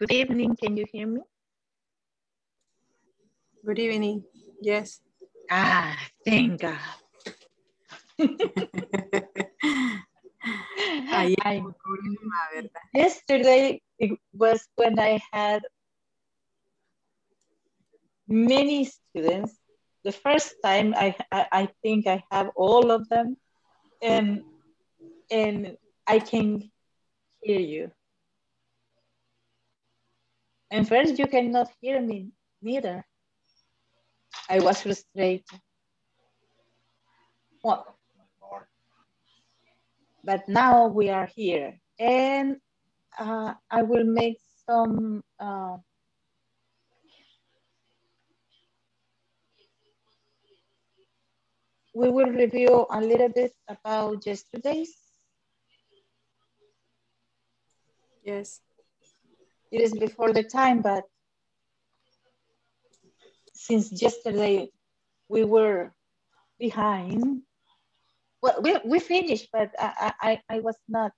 Good evening, can you hear me? Good evening, yes. Ah, thank God. Yesterday, it was when I had many students. The first time, I think I have all of them, and I can hear you. And first, you cannot hear me neither. I was frustrated. What? But now we are here, and I will make some we will review a little bit about yesterday's. Yes. It is before the time, but since yesterday we were behind. Well, we finished, but I was not,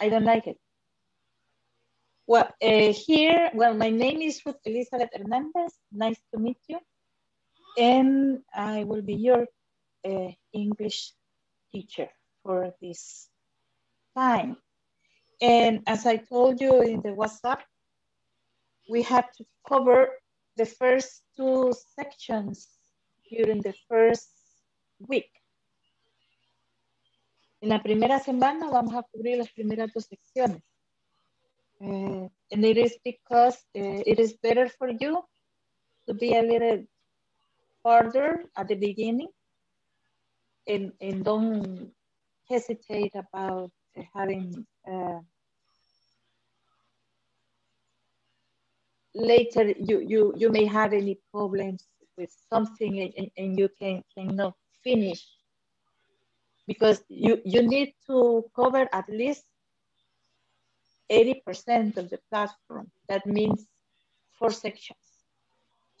I don't like it. Well, here, well, my name is Ruth Elizabeth Hernandez. Nice to meet you. And I will be your English teacher for this time. And as I told you in the WhatsApp, we have to cover the first two sections during the first week. En la primera semana vamos a cubrir las primeras dos secciones. And it is because it is better for you to be a little harder at the beginning, and don't hesitate about having later you may have any problems with something, and you cannot finish, because you need to cover at least 80% of the platform. That means 4 sections.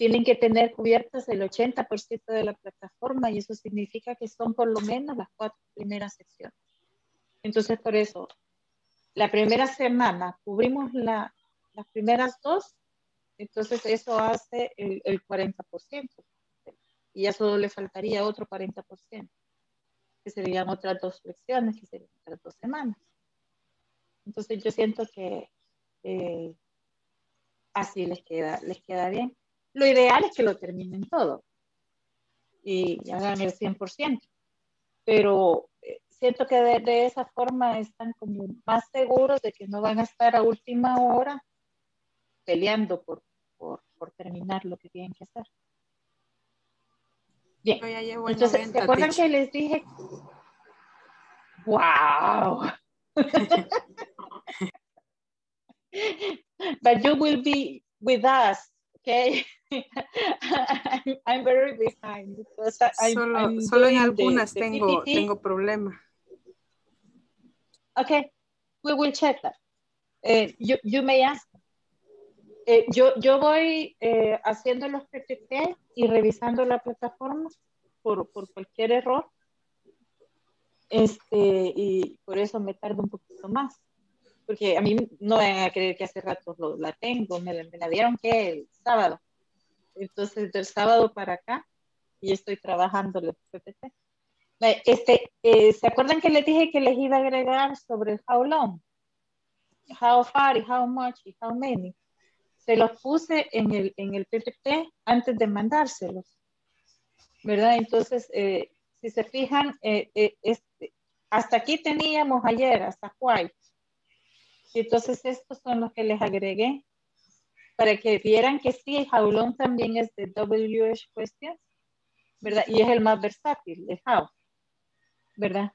Tienen que tener cubiertas el 80% de la plataforma, y eso significa que son por lo menos las 4 primeras secciones. Entonces, por eso, la primera semana cubrimos las primeras 2, entonces eso hace el 40%, y ya solo le faltaría otro 40%, que serían otras 2 lecciones, que serían otras 2 semanas. Entonces yo siento que así les queda bien. Lo ideal es que lo terminen todo y hagan el 100%, pero siento que de esa forma están como más seguros de que no van a estar a última hora peleando por terminar lo que tienen que hacer. Bien, entonces, 90, ¿se acuerdan que les dije? ¡Wow! But you will be with us, okay? I'm very behind because solo en algunas tengo problema. Okay, we will check that. You may ask. Yo voy haciendo los PPT y revisando la plataforma por cualquier error. Y por eso me tardo un poquito más. Porque a mí no van a creer que hace rato la tengo. Me la dieron que el sábado. Entonces, del sábado para acá, y estoy trabajando los PPT. ¿Se acuerdan que les dije que les iba a agregar sobre el how long? How far, how much, how many. Se los puse en el PPT antes de mandárselos, ¿verdad? Entonces, si se fijan, hasta aquí teníamos ayer, hasta white. Entonces, estos son los que les agregué para que vieran que sí, how long también es de WH questions, ¿verdad? Y es el más versátil, el how, ¿verdad?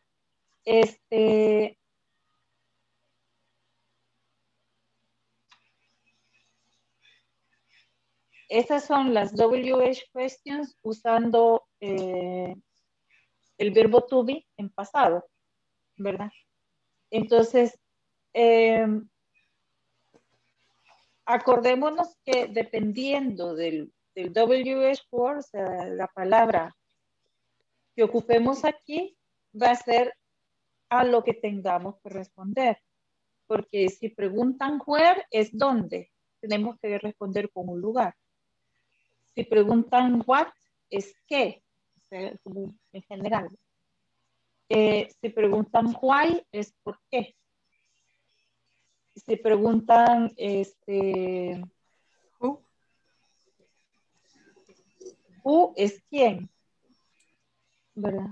Estas son las WH questions usando el verbo to be en pasado, ¿verdad? Entonces, acordémonos que dependiendo del WH word, o sea, la palabra que ocupemos aquí, va a ser a lo que tengamos que responder. porque si preguntan where es dónde, tenemos que responder con un lugar. Si preguntan what es qué, en general. Si preguntan why es por qué. Si preguntan who es quién, ¿verdad?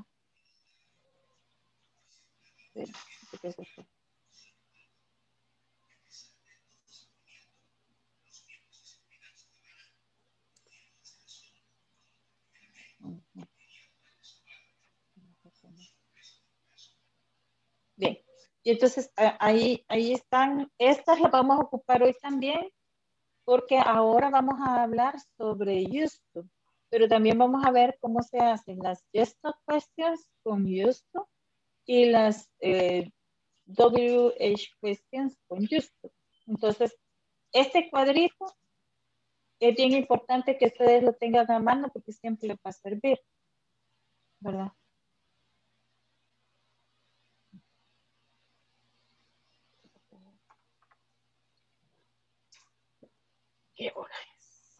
Bien, y entonces ahí están, estas las vamos a ocupar hoy también, porque ahora vamos a hablar sobre used to, pero también vamos a ver cómo se hacen las yes to questions con used to y las WH questions con used to. Entonces, este cuadrito es bien importante que ustedes lo tengan a mano porque siempre les va a servir, ¿verdad? ¿Qué hora es?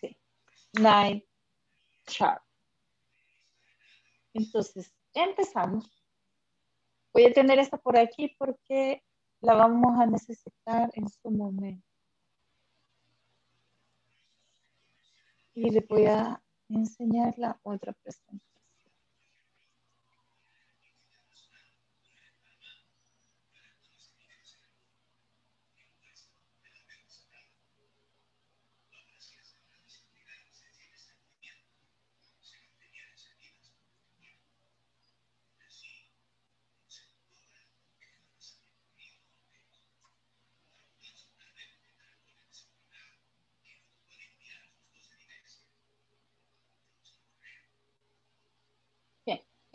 Sí. 9:00 sharp. Entonces, empezamos. Voy a tener esta por aquí porque la vamos a necesitar en su momento. Y le voy a enseñar la otra presentación.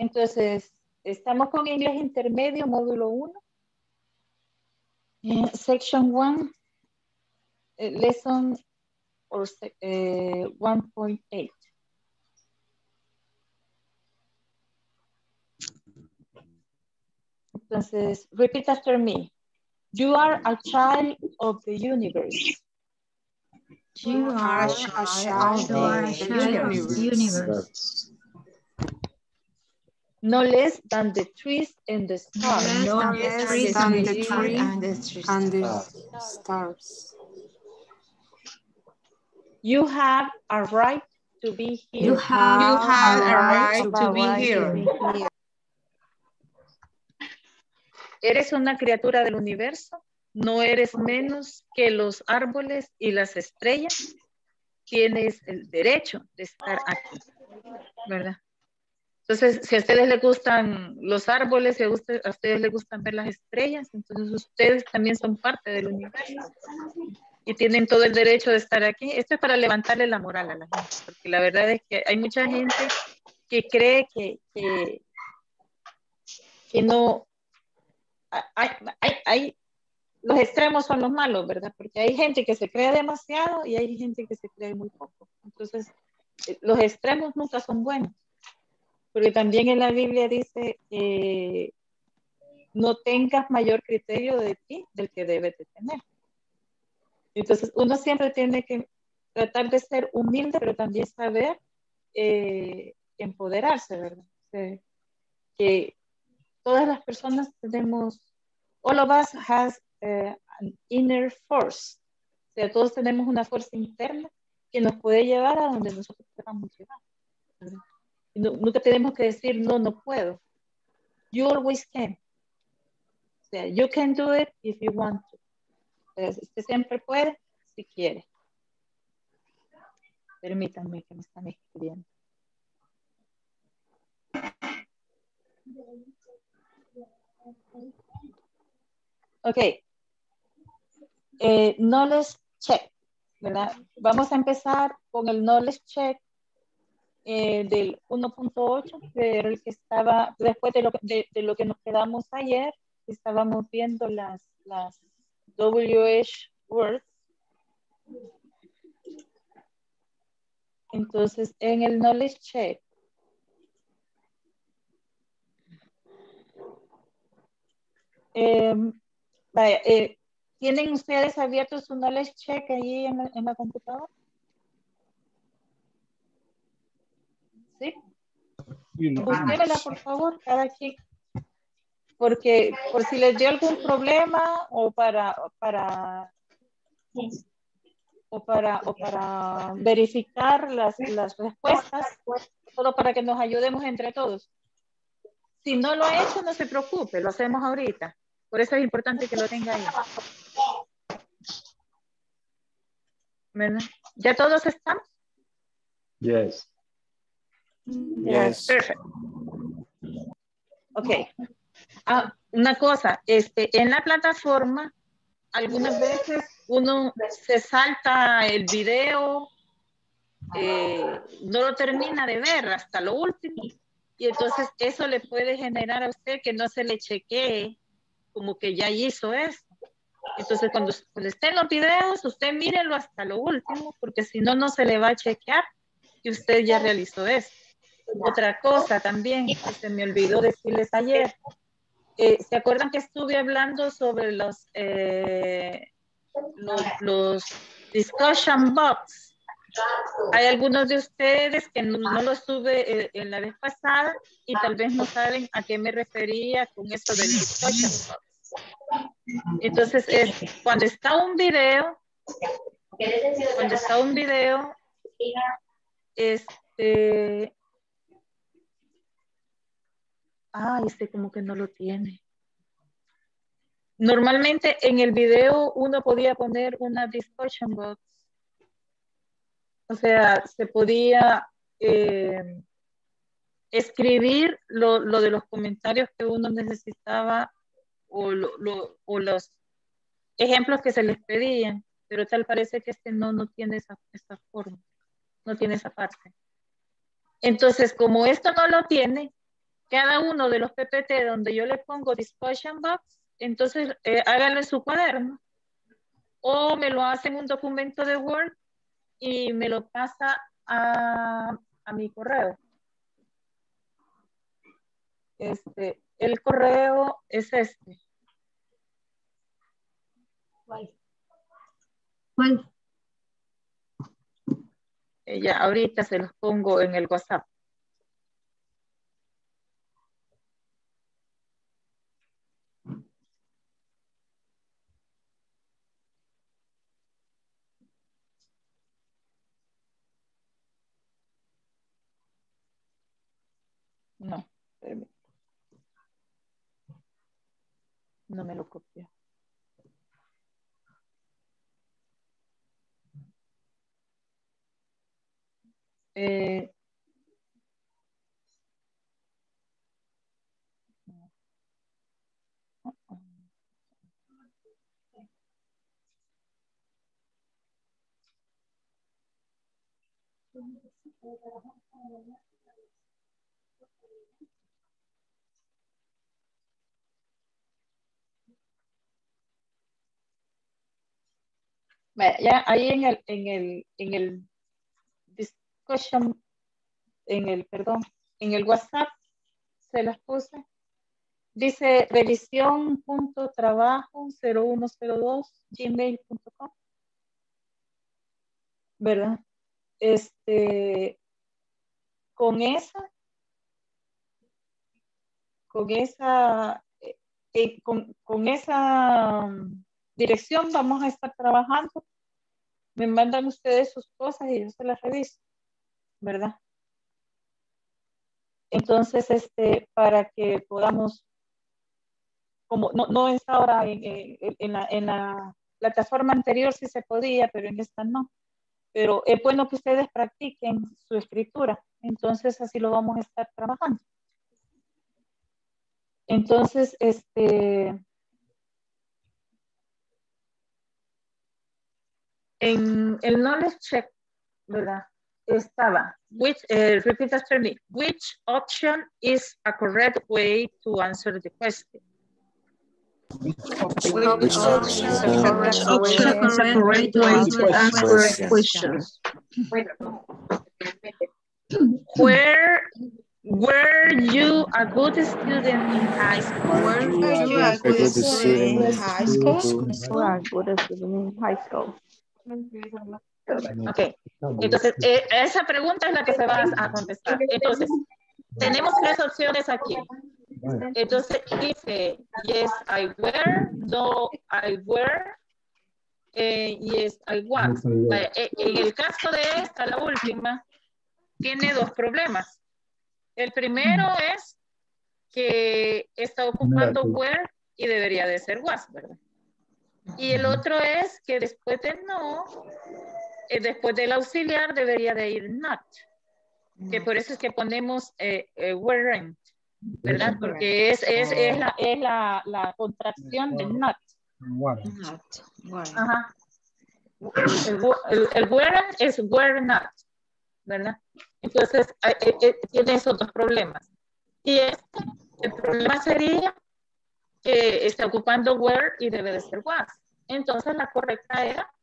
Entonces, estamos con inglés intermedio, módulo 1. Section 1, lesson 1.8. Entonces, repeat after me. You are a child of the universe. You are a child of the universe. No less than the trees and the stars. No less than the trees and the stars. You have a right to be here. You have a right to be here. Eres una criatura del universo. No eres menos que los árboles y las estrellas. Tienes el derecho de estar aquí, ¿verdad? Entonces, si a ustedes les gustan los árboles, si a ustedes les gustan ver las estrellas, entonces ustedes también son parte del universo y tienen todo el derecho de estar aquí. Esto es para levantarle la moral a la gente, porque la verdad es que hay mucha gente que cree que no... los extremos son los malos, ¿verdad? Porque hay gente que se cree demasiado y hay gente que se cree muy poco. Entonces, los extremos nunca son buenos. Porque también en la Biblia dice que no tengas mayor criterio de ti del que debes de tener. Entonces uno siempre tiene que tratar de ser humilde, pero también saber empoderarse, ¿verdad? O sea, que todas las personas tenemos, all of us has an inner force. O sea, todos tenemos una fuerza interna que nos puede llevar a donde nosotros queramos llegar, ¿verdad? No, nunca tenemos que decir, no, no puedo. You always can. O sea, you can do it if you want to. Usted siempre puede, si quiere. Permítanme que me están escribiendo. Ok. Knowledge check, ¿verdad? Vamos a empezar con el knowledge check. Del 1.8, que era el que estaba después de lo que nos quedamos ayer, estábamos viendo las WH words. Entonces, en el knowledge check, ¿Tienen ustedes abierto su knowledge check ahí en la computadora? ¿Sí? Pónganla, por favor, cada quien. Porque por si les dio algún problema o para verificar las respuestas, solo para que nos ayudemos entre todos. Si no lo ha hecho, no se preocupe, lo hacemos ahorita. Por eso es importante que lo tenga ahí. Bueno, ¿ya todos están? Yes. Yes. Perfect. Ok. Ah, una cosa, en la plataforma, algunas veces uno se salta el video, no lo termina de ver hasta lo último, y entonces eso le puede generar a usted que no se le chequee, como que ya hizo eso. Entonces cuando estén los videos, usted mírenlo hasta lo último, porque si no, no se le va a chequear que usted ya realizó eso. Otra cosa también, que se me olvidó decirles ayer. ¿Se acuerdan que estuve hablando sobre los discussion box? Hay algunos de ustedes que no los tuve en la vez pasada y tal vez no saben a qué me refería con eso del discussion box. Entonces, cuando está un video, como que no lo tiene. Normalmente en el video uno podía poner una discussion box. O sea, se podía escribir lo de los comentarios que uno necesitaba o los ejemplos que se les pedían. Pero tal parece que no tiene esa forma. No tiene esa parte. Entonces, como esto no lo tiene, cada uno de los PPT donde yo le pongo discussion box, entonces háganlo en su cuaderno. O me lo hacen un documento de Word y me lo pasa a mi correo. El correo es este. ¿Cuál? Ya, ahorita se los pongo en el WhatsApp. No, permítame. No me lo copio. Ya ahí en el WhatsApp se las puse. Dice revisión.trabajo0102@gmail.com, ¿verdad? Con esa dirección vamos a estar trabajando. Me mandan ustedes sus cosas y yo se las reviso, ¿verdad? Entonces, para que podamos, como no es ahora en la plataforma anterior sí se podía, pero en esta no. Pero es bueno que ustedes practiquen su escritura. Entonces, así lo vamos a estar trabajando. Entonces, en el knowledge check, ¿verdad? Estaba, repeat after me, which option is a correct way to answer the question? Which option is a correct way to answer questions? Where Were you a good student in high school? Were you a good student in high school? Ok, entonces esa pregunta es la que se va a contestar. Entonces, tenemos tres opciones aquí. Entonces dice, yes, I were, no, I were, yes, I was. En el caso de esta, la última, tiene dos problemas. El primero es que está ocupando where y debería de ser was, ¿verdad? Y el otro es que después del no, después del auxiliar debería de ir not. Que por eso es que ponemos weren't, ¿verdad? Porque es la contracción de not. Ajá. El weren't es were not, ¿verdad? Entonces, tiene esos dos problemas. Y este, el problema sería que está ocupando where y debe de ser was. Entonces, la correcta era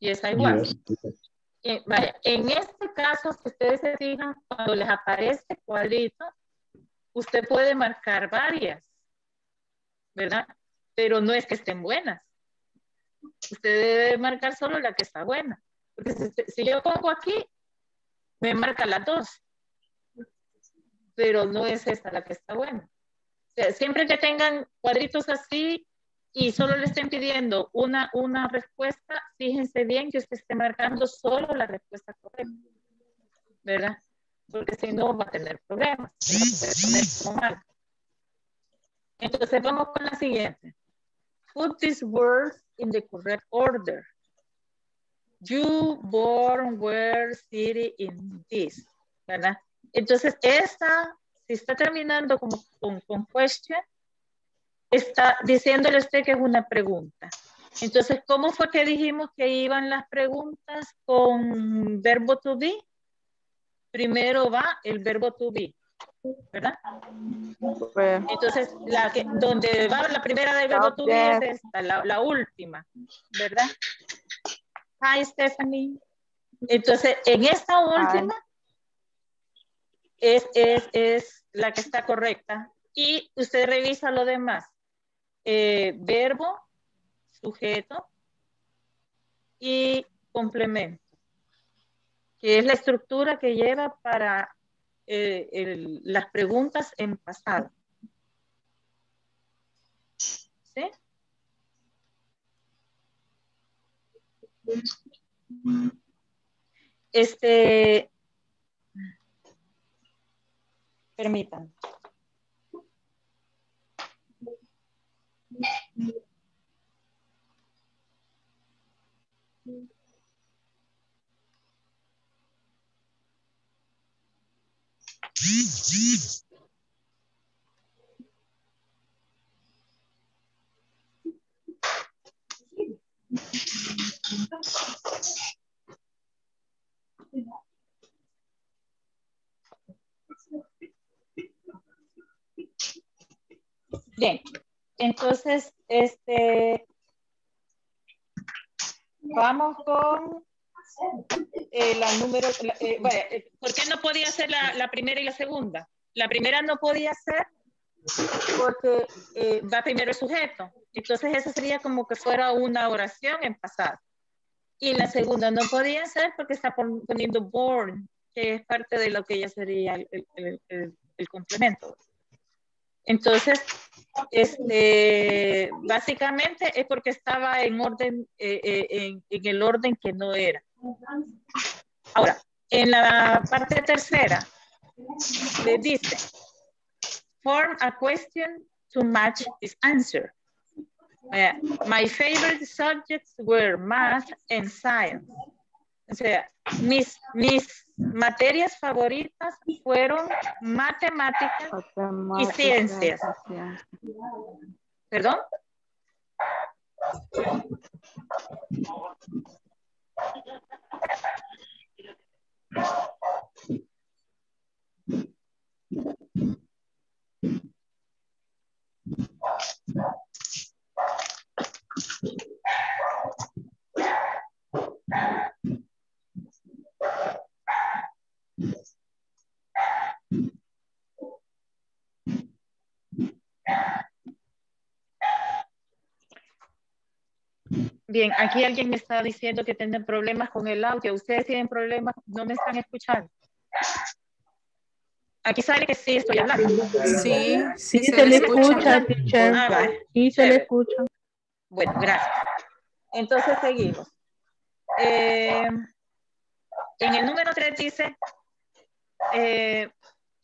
yes, I was. Yes. En este caso, si ustedes se fijan, cuando les aparece cuadrito, usted puede marcar varias, ¿verdad? Pero no es que estén buenas. Usted debe marcar solo la que está buena. Porque si yo pongo aquí, me marca las dos. Pero no es esta la que está buena. O sea, siempre que tengan cuadritos así y solo le estén pidiendo una respuesta, fíjense bien que usted esté marcando solo la respuesta correcta, ¿verdad? Porque si no va a tener problemas. Entonces vamos con la siguiente. Put these words in the correct order. You, born, where, city, in this, ¿verdad? Entonces esta, si está terminando con question, está diciéndole a usted que es una pregunta. Entonces, ¿cómo fue que dijimos que iban las preguntas con verbo to be? Primero va el verbo to be, ¿verdad? Entonces, donde va la primera del verbo to be es esta, la última, ¿verdad? Hi, Stephanie. Entonces, en esta última es la que está correcta. Y usted revisa lo demás. Verbo, sujeto y complemento, que es la estructura que lleva para las preguntas en pasado. ¿Sí? Permítanme. Bien, entonces vamos con la número... ¿por qué no podía ser la primera y la segunda? La primera no podía ser porque va primero el sujeto. Entonces eso sería como que fuera una oración en pasado. Y la segunda no podía ser porque está poniendo born, que es parte de lo que ya sería el complemento. Entonces, básicamente es porque estaba en orden, en el orden que no era. Ahora, en la parte tercera, le dice, form a question to match this answer. My favorite subjects were math and science. O sea, mis materias favoritas fueron matemáticas y ciencias. ¿Perdón? Bien, aquí alguien me está diciendo que tienen problemas con el audio. ¿Ustedes tienen problemas? ¿No me están escuchando? Aquí sale que sí estoy hablando. Sí, sí, se le escucha, teacher. Ah, vale. Sí, se le escucha. Bueno, gracias. Entonces seguimos. En el número 3 dice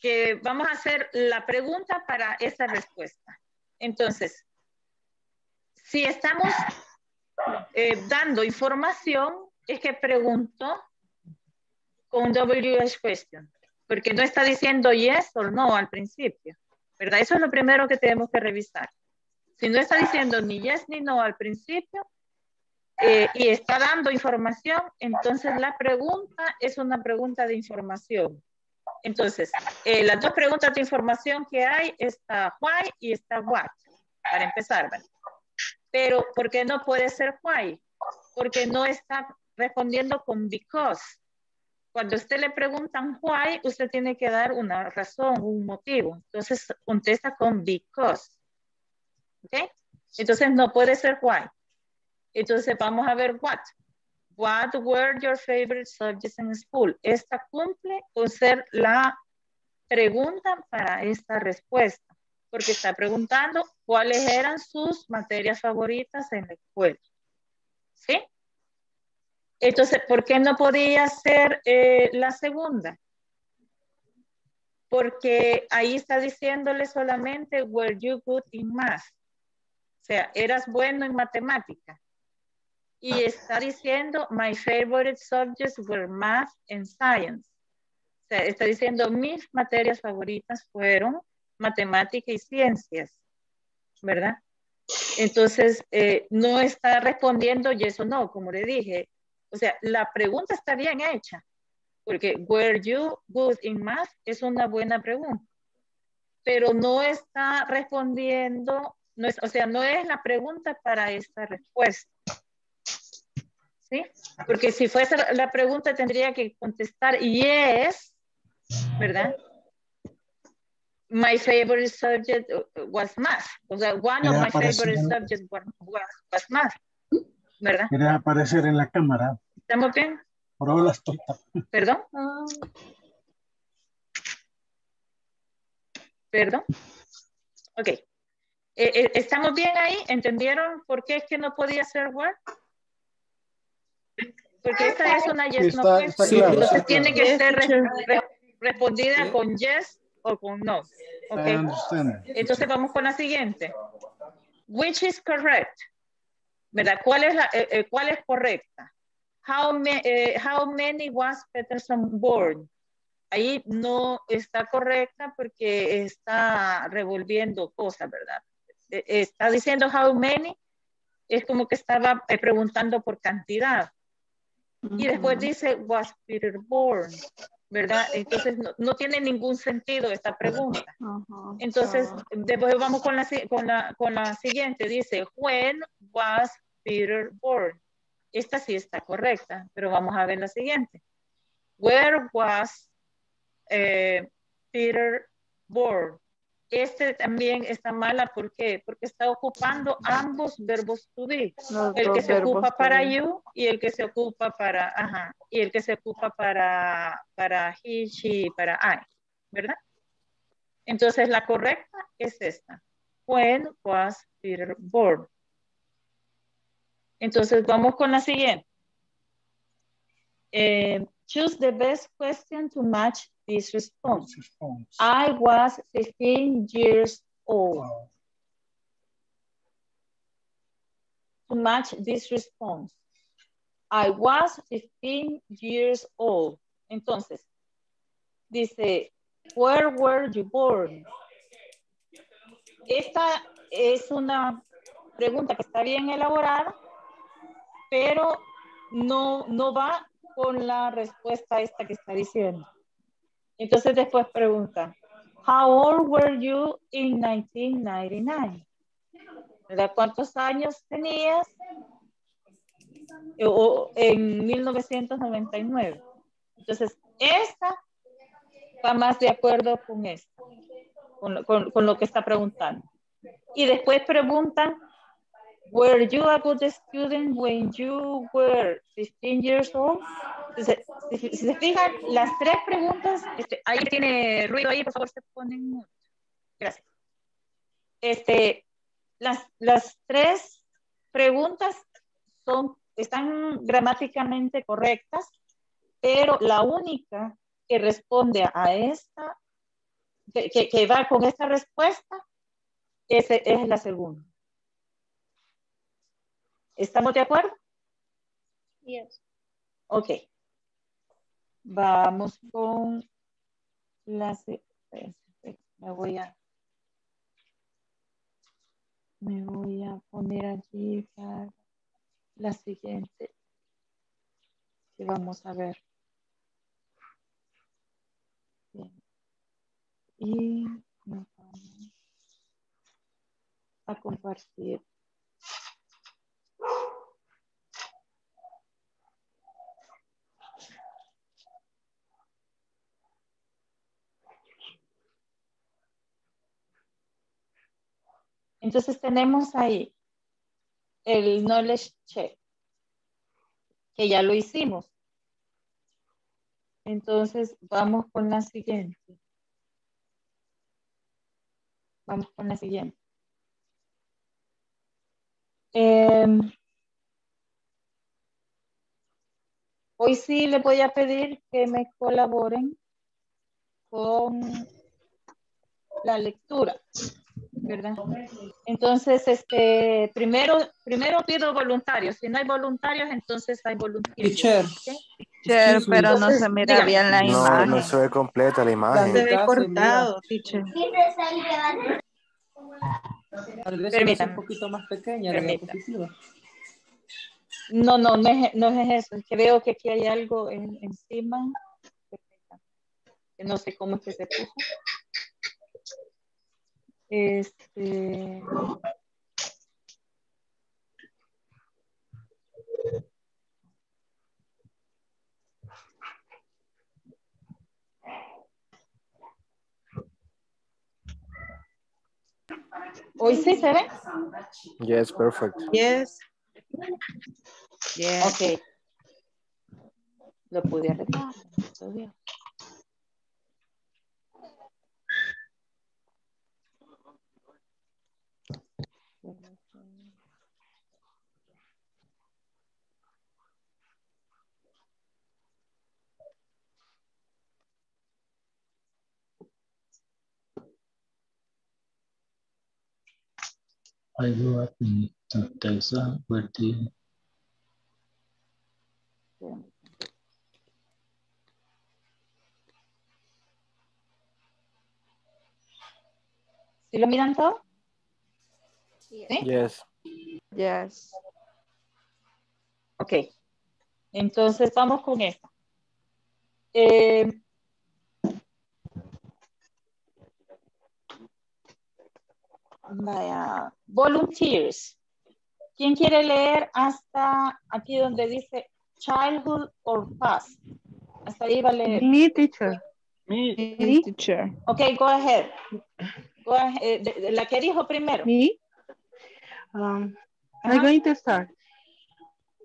que vamos a hacer la pregunta para esa respuesta. Entonces, si estamos dando información, es que pregunto con WH question. Porque no está diciendo yes o no al principio, ¿verdad? Eso es lo primero que tenemos que revisar. Si no está diciendo ni yes ni no al principio y está dando información, entonces la pregunta es una pregunta de información. Entonces, las dos preguntas de información que hay está why y está what, para empezar, ¿vale? Pero, ¿por qué no puede ser why? Porque no está respondiendo con because. Cuando a usted le preguntan why, usted tiene que dar una razón, un motivo. Entonces, contesta con because. ¿Ok? Entonces, no puede ser why. Entonces, vamos a ver what. What were your favorite subjects in school? Esta cumple con ser la pregunta para esta respuesta. Porque está preguntando cuáles eran sus materias favoritas en la escuela. ¿Sí? Entonces, ¿por qué no podía ser la segunda? Porque ahí está diciéndole solamente, were you good in math? O sea, eras bueno en matemática. Y está diciendo, my favorite subjects were math and science. O sea, está diciendo, mis materias favoritas fueron matemática y ciencias. ¿Verdad? Entonces, no está respondiendo yes o no, como le dije. O sea, la pregunta está bien hecha, porque were you good in math es una buena pregunta, pero no está respondiendo, no es, o sea, no es la pregunta para esta respuesta, ¿sí? Porque si fuese la pregunta tendría que contestar yes, ¿verdad? My favorite subject was math, o sea, one of my favorite subjects was math. ¿Verdad? Quería aparecer en la cámara. ¿Estamos bien? Prueba las tortas. ¿Perdón? ¿Perdón? Ok. ¿Estamos bien ahí? ¿Entendieron por qué es que no podía ser Word? Porque esta es una yes, no question. Está claro, entonces está tiene claro. Que ser respondida con yes o con no. Okay. Entonces vamos con la siguiente. Which is correct? ¿Verdad? ¿Cuál es correcta? How many was Peterson born? Ahí no está correcta porque está revolviendo cosas, ¿verdad? Está diciendo how many, es como que estaba preguntando por cantidad. Y después dice, was Peter born? ¿Verdad? Entonces no tiene ningún sentido esta pregunta. Entonces, después vamos con la siguiente. Dice, when was Peter born? Esta sí está correcta, pero vamos a ver la siguiente. Where was Peter born? Este también está mala, ¿por qué? Porque está ocupando ambos verbos to be. El que se ocupa para you y el que se ocupa para, ajá, y el que se ocupa para he, she, para I, ¿verdad? Entonces la correcta es esta. When was Peter born? Entonces vamos con la siguiente. Choose the best question to match this response. I was 15 years old. Wow. To match this response. I was 15 years old. Entonces, dice, where were you born? Esta es una pregunta que está bien elaborada, pero no va con la respuesta esta que está diciendo. Entonces después pregunta, how old were you in 1999? ¿Verdad? ¿Cuántos años tenías en 1999? Entonces esta va más de acuerdo con esta, con lo que está preguntando. Y después pregunta, Were you a good student when you were 16 years old? Si se fijan, las tres preguntas, ahí tiene ruido ahí, por favor, se ponen mucho. Gracias. Las tres preguntas están gramáticamente correctas, pero la única que responde a esta, que va con esta respuesta, es la segunda. ¿Estamos de acuerdo? Yes. Ok. Vamos con la... Me voy a poner aquí para la siguiente que vamos a ver. Bien. Y nos vamos a compartir. Entonces tenemos ahí el knowledge check, que ya lo hicimos. Entonces vamos con la siguiente. Vamos con la siguiente. Hoy sí les voy a pedir que me colaboren con la lectura, ¿verdad? Entonces, primero pido voluntarios. Si no hay voluntarios, entonces hay voluntarios. Teacher, ¿sí? Teacher, pero entonces, no se mira bien la imagen. No se ve completa la imagen. Se ve cortado, teacher. Permítame. Un poquito más pequeña. No es eso. Es que veo que aquí hay algo encima. No sé cómo es que se puso. Hoy sí se ve. Yes, perfect. Yes. Yes. Okay. Lo pude arreglar. I grew up in Texas, where the... Yeah. ¿Sí lo miran todo? ¿Sí? Yes. Yes. Ok. Entonces vamos con esto. Vaya, volunteers. ¿Quién quiere leer hasta aquí donde dice childhood or past? Hasta ahí va a leer. Me, teacher. Me, teacher. Ok, go ahead. Go ahead. La que dijo primero. Me. I'm going to start.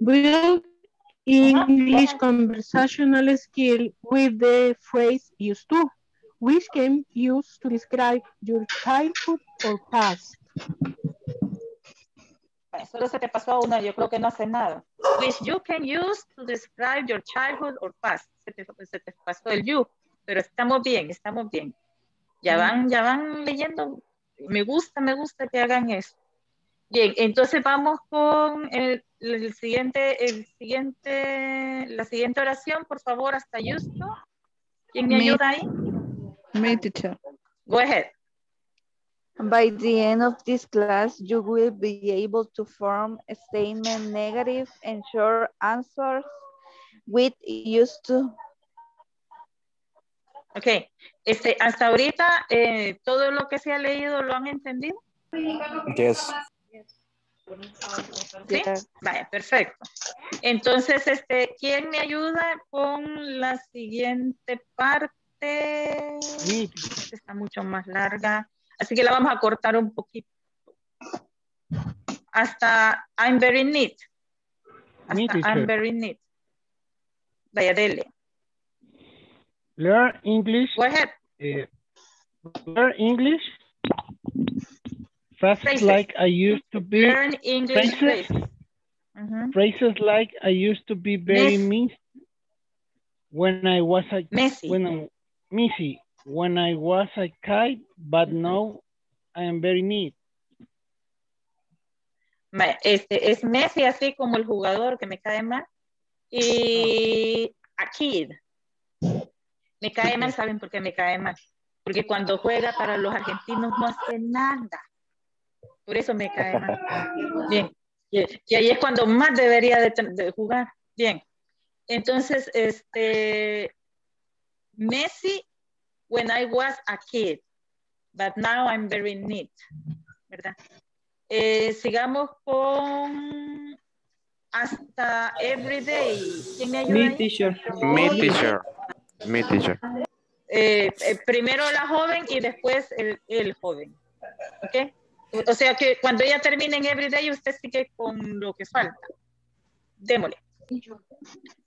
Build English conversational skill with the phrase used to, which can be used to describe your childhood or past. Solo se te pasó una, yo creo que no hace nada. Which you can use to describe your childhood or past. Se te pasó el you, pero estamos bien. Ya van leyendo. Me gusta que hagan eso. Bien, entonces vamos con la siguiente oración, por favor, hasta Justo. ¿Quién me ayuda ahí? Me, teacher. Go ahead. By the end of this class, you will be able to form a statement, negative and short answers with used to. Ok, hasta ahorita todo lo que se ha leído lo han entendido. Yes. ¿Sí? Vaya, perfecto. Entonces, ¿quién me ayuda con la siguiente parte? Está mucho más larga, así que la vamos a cortar un poquito. hasta I'm very neat. Hasta I'm very neat. Vaya, dele. Learn English. Go ahead. Learn English. Phrases like I used to be. Learn English phrases. Phrases like I used to be very messy when I was a kid, but now I am very neat. Este es Messi, así como el jugador que me cae mal, y a kid. Me cae mal, ¿saben por qué me cae mal? Porque cuando juega para los argentinos no hace nada. Por eso me cae mal. Bien. Y ahí es cuando más debería de jugar. Bien. Entonces, Messi, when I was a kid, but now I'm very neat. ¿Verdad? Sigamos con hasta everyday. ¿Quién me ayuda? Mi teacher. Primero la joven y después el joven. ¿Ok? O sea que cuando ella termine en everyday, usted sigue con lo que falta. Démosle.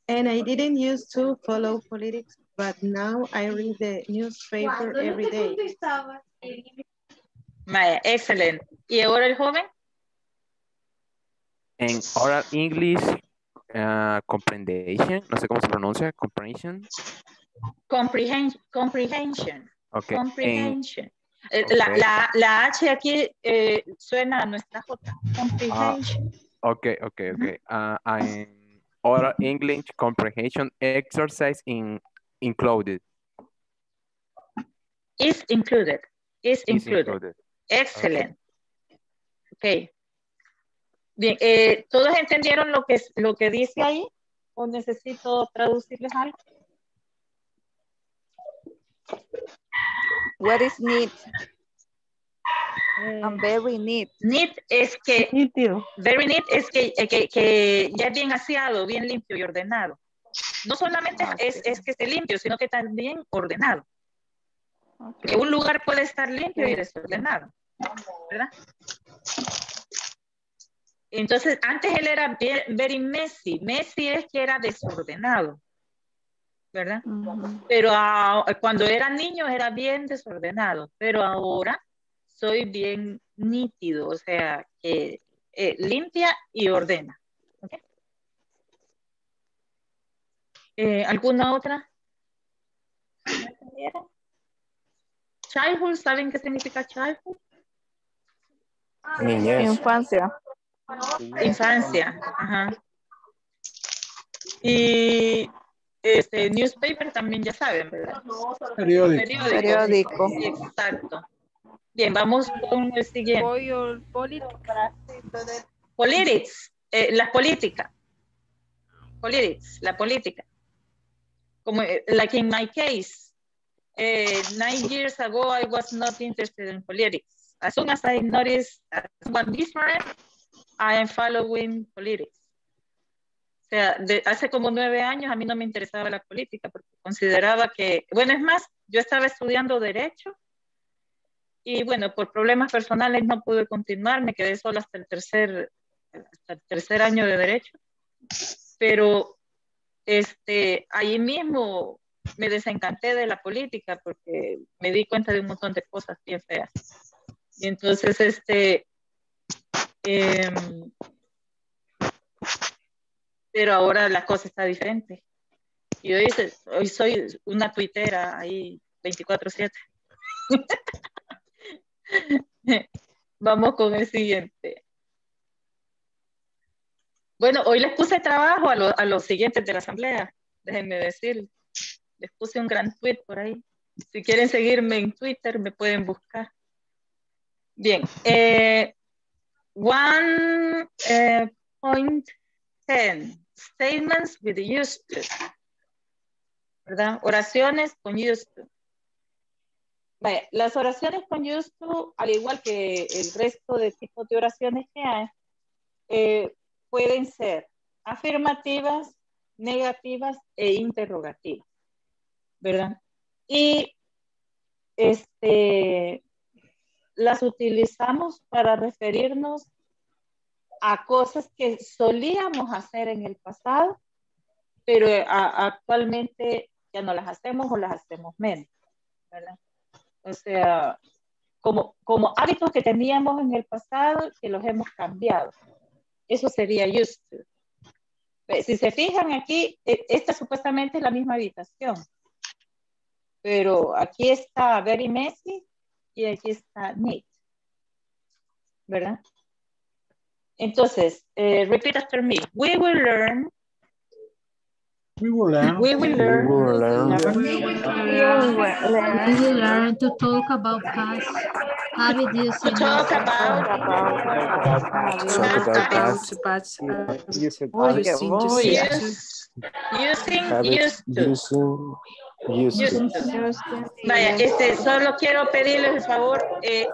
And I didn't used to follow politics, but now I read the newspaper every day. Maya, excelente. ¿Y ahora el joven? En oral English, comprehension, no sé cómo se pronuncia, comprehension. Comprehension. Okay. Comprehension. Okay. La H aquí suena a nuestra J. Comprehension. En oral English, comprehension exercise included. Is included. Excelente. Okay. Bien, ¿todos entendieron lo que dice ahí? ¿O necesito traducirles algo? What is neat? I'm very neat. Neat es que very neat es que ya es bien aseado, bien limpio y ordenado. No solamente es que esté limpio, sino que también ordenado. Okay. Un lugar puede estar limpio y desordenado, ¿verdad? Entonces, antes él era very messy. Messy es que era desordenado, ¿verdad? Pero cuando era niño era bien desordenado, pero ahora soy bien nítido, o sea, limpia y ordena. ¿Okay? ¿Alguna otra? Childhood, ¿saben qué significa childhood? Niñez. Infancia. Infancia, ajá. Y newspaper también ya saben, ¿verdad? Periódico. Sí, exacto. Bien, vamos con el siguiente. Politics. La política. Politics, la política. Como, like in my case. 9 years ago, I was not interested in politics. As soon as I noticed someone different, I am following politics. O sea, hace como 9 años a mí no me interesaba la política porque consideraba que, bueno, es más, yo estaba estudiando Derecho y bueno, por problemas personales no pude continuar, me quedé sola hasta el tercer año de Derecho. Pero ahí mismo me desencanté de la política porque me di cuenta de un montón de cosas bien feas. Y entonces, pero ahora la cosa está diferente. Y hoy soy una tuitera ahí 24/7. Vamos con el siguiente. Bueno, hoy les puse trabajo a los siguientes de la asamblea. Déjenme decirles. Les puse un gran tweet por ahí. Si quieren seguirme en Twitter, me pueden buscar. Bien. 1.10. Statements with used to. ¿Verdad? Oraciones con used to. Vale, las oraciones con used to, al igual que el resto de tipos de oraciones que hay, pueden ser afirmativas, negativas e interrogativas. ¿Verdad? Y las utilizamos para referirnos a cosas que solíamos hacer en el pasado, pero actualmente ya no las hacemos o las hacemos menos, ¿verdad? O sea, como hábitos que teníamos en el pasado que los hemos cambiado. Eso sería used to. Si se fijan aquí, esta supuestamente es la misma habitación, pero aquí está very messy y aquí está neat, ¿verdad? Entonces, repeat after me. We will learn. We will learn. We will learn. We will learn. We will learn to talk about past habits. To talk about past habits. Using. Vaya, solo quiero pedirles el favor,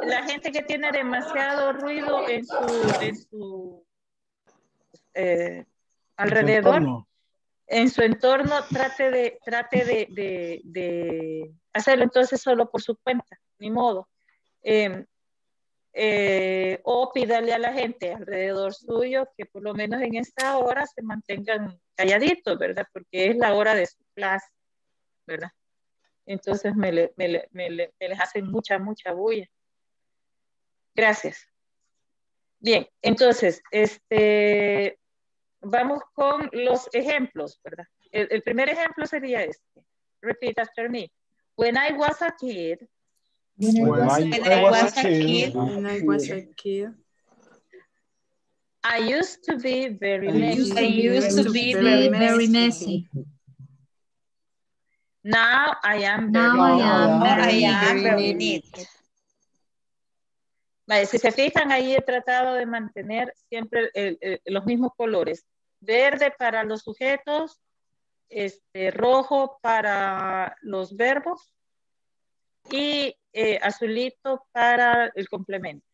la gente que tiene demasiado ruido en su alrededor, en su entorno, trate de hacerlo entonces solo por su cuenta, ni modo. O pídale a la gente alrededor suyo que por lo menos en esta hora se mantengan calladitos, ¿verdad? Porque es la hora de su clase, ¿verdad? Entonces me les hacen mucha bulla. Gracias. Bien, entonces, vamos con los ejemplos, ¿verdad? El primer ejemplo sería este. Repeat after me. When I was a kid. When I was a kid. I used to be very messy. I used to be very messy. Now I am very neat. Vale, si se fijan, ahí he tratado de mantener siempre los mismos colores. Verde para los sujetos, rojo para los verbos y azulito para el complemento.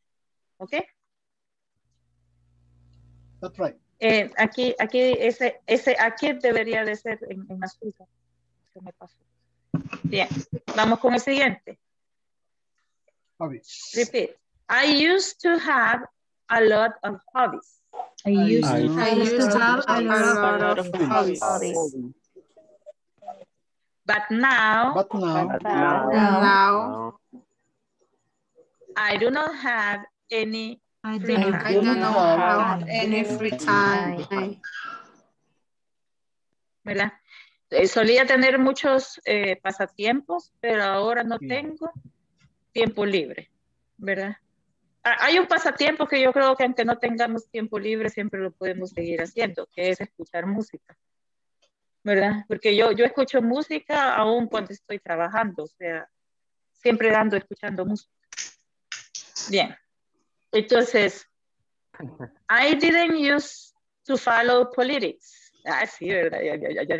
¿Ok? That's right. Aquí debería de ser en azul. Se me pasó. Bien, vamos con el siguiente. Hobbies. Repeat. I used to have a lot of hobbies. I used to have a lot of hobbies. But now, I do not have any free time. I do not have any free time. ¿Verdad? Solía tener muchos pasatiempos, pero ahora no tengo tiempo libre, ¿verdad? Hay un pasatiempo que yo creo que aunque no tengamos tiempo libre, siempre lo podemos seguir haciendo, que es escuchar música, ¿verdad? Porque yo escucho música aún cuando estoy trabajando, o sea, siempre ando escuchando música. Bien, entonces, I didn't use to follow politics. Ah, sí, ¿verdad?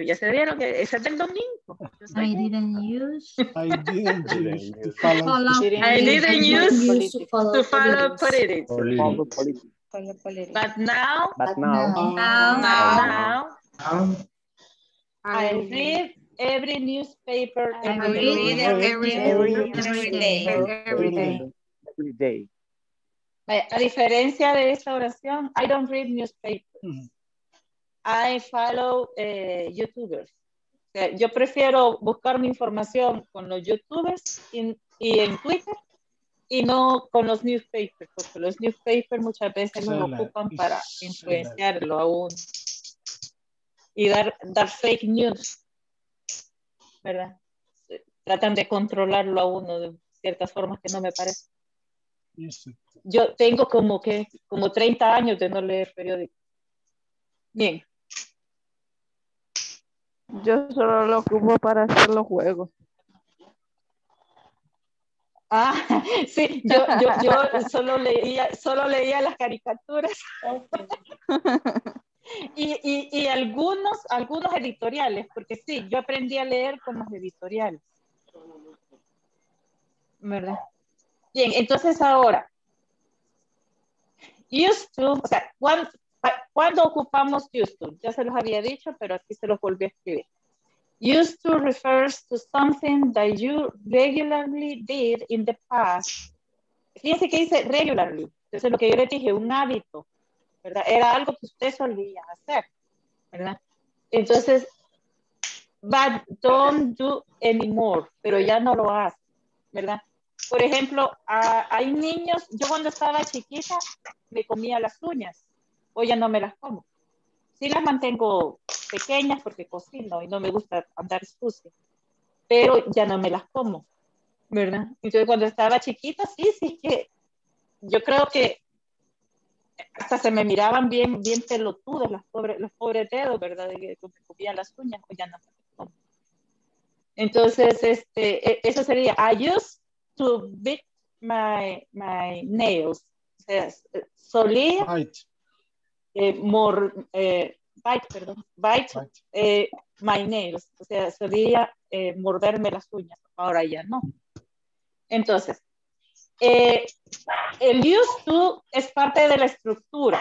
Ya se vieron que ese es del domingo. I didn't use to follow politics. But now, I read every newspaper every day. A diferencia de esta oración, I don't read newspapers. I follow YouTubers. O sea, yo prefiero buscar mi información con los YouTubers y en Twitter y no con los newspapers, porque los newspapers muchas veces los ocupan para influenciarlo aún y dar fake news, ¿verdad? Tratan de controlarlo a uno de ciertas formas que no me parece. Yo tengo como 30 años de no leer periódicos. Bien. Yo solo lo ocupo para hacer los juegos. Ah, sí, yo solo leía las caricaturas. Y algunos editoriales, porque sí, yo aprendí a leer con los editoriales. ¿Verdad? Bien, entonces ahora. Used to, o sea, ¿cuándo ocupamos used to? Ya se los había dicho, pero aquí se los volví a escribir. Used to refers to something that you regularly did in the past. Fíjense que dice regularly. Entonces lo que yo les dije, un hábito. ¿verdad? Era algo que usted solía hacer, ¿verdad? Entonces, but don't do anymore, pero ya no lo hace, ¿verdad? Por ejemplo, hay niños, yo cuando estaba chiquita me comía las uñas, hoy ya no me las como. Sí las mantengo pequeñas porque cocino y no me gusta andar sucia, pero ya no me las como, ¿verdad? Entonces cuando estaba chiquita, sí que yo creo que hasta se me miraban bien pelotudos los pobres dedos, ¿verdad? De que me comían las uñas, hoy ya no me las como. Entonces, eso sería, I used to beat my nails. O sea, solía... bite. My nails, o sea, solía morderme las uñas, ahora ya no. Entonces, el used to es parte de la estructura.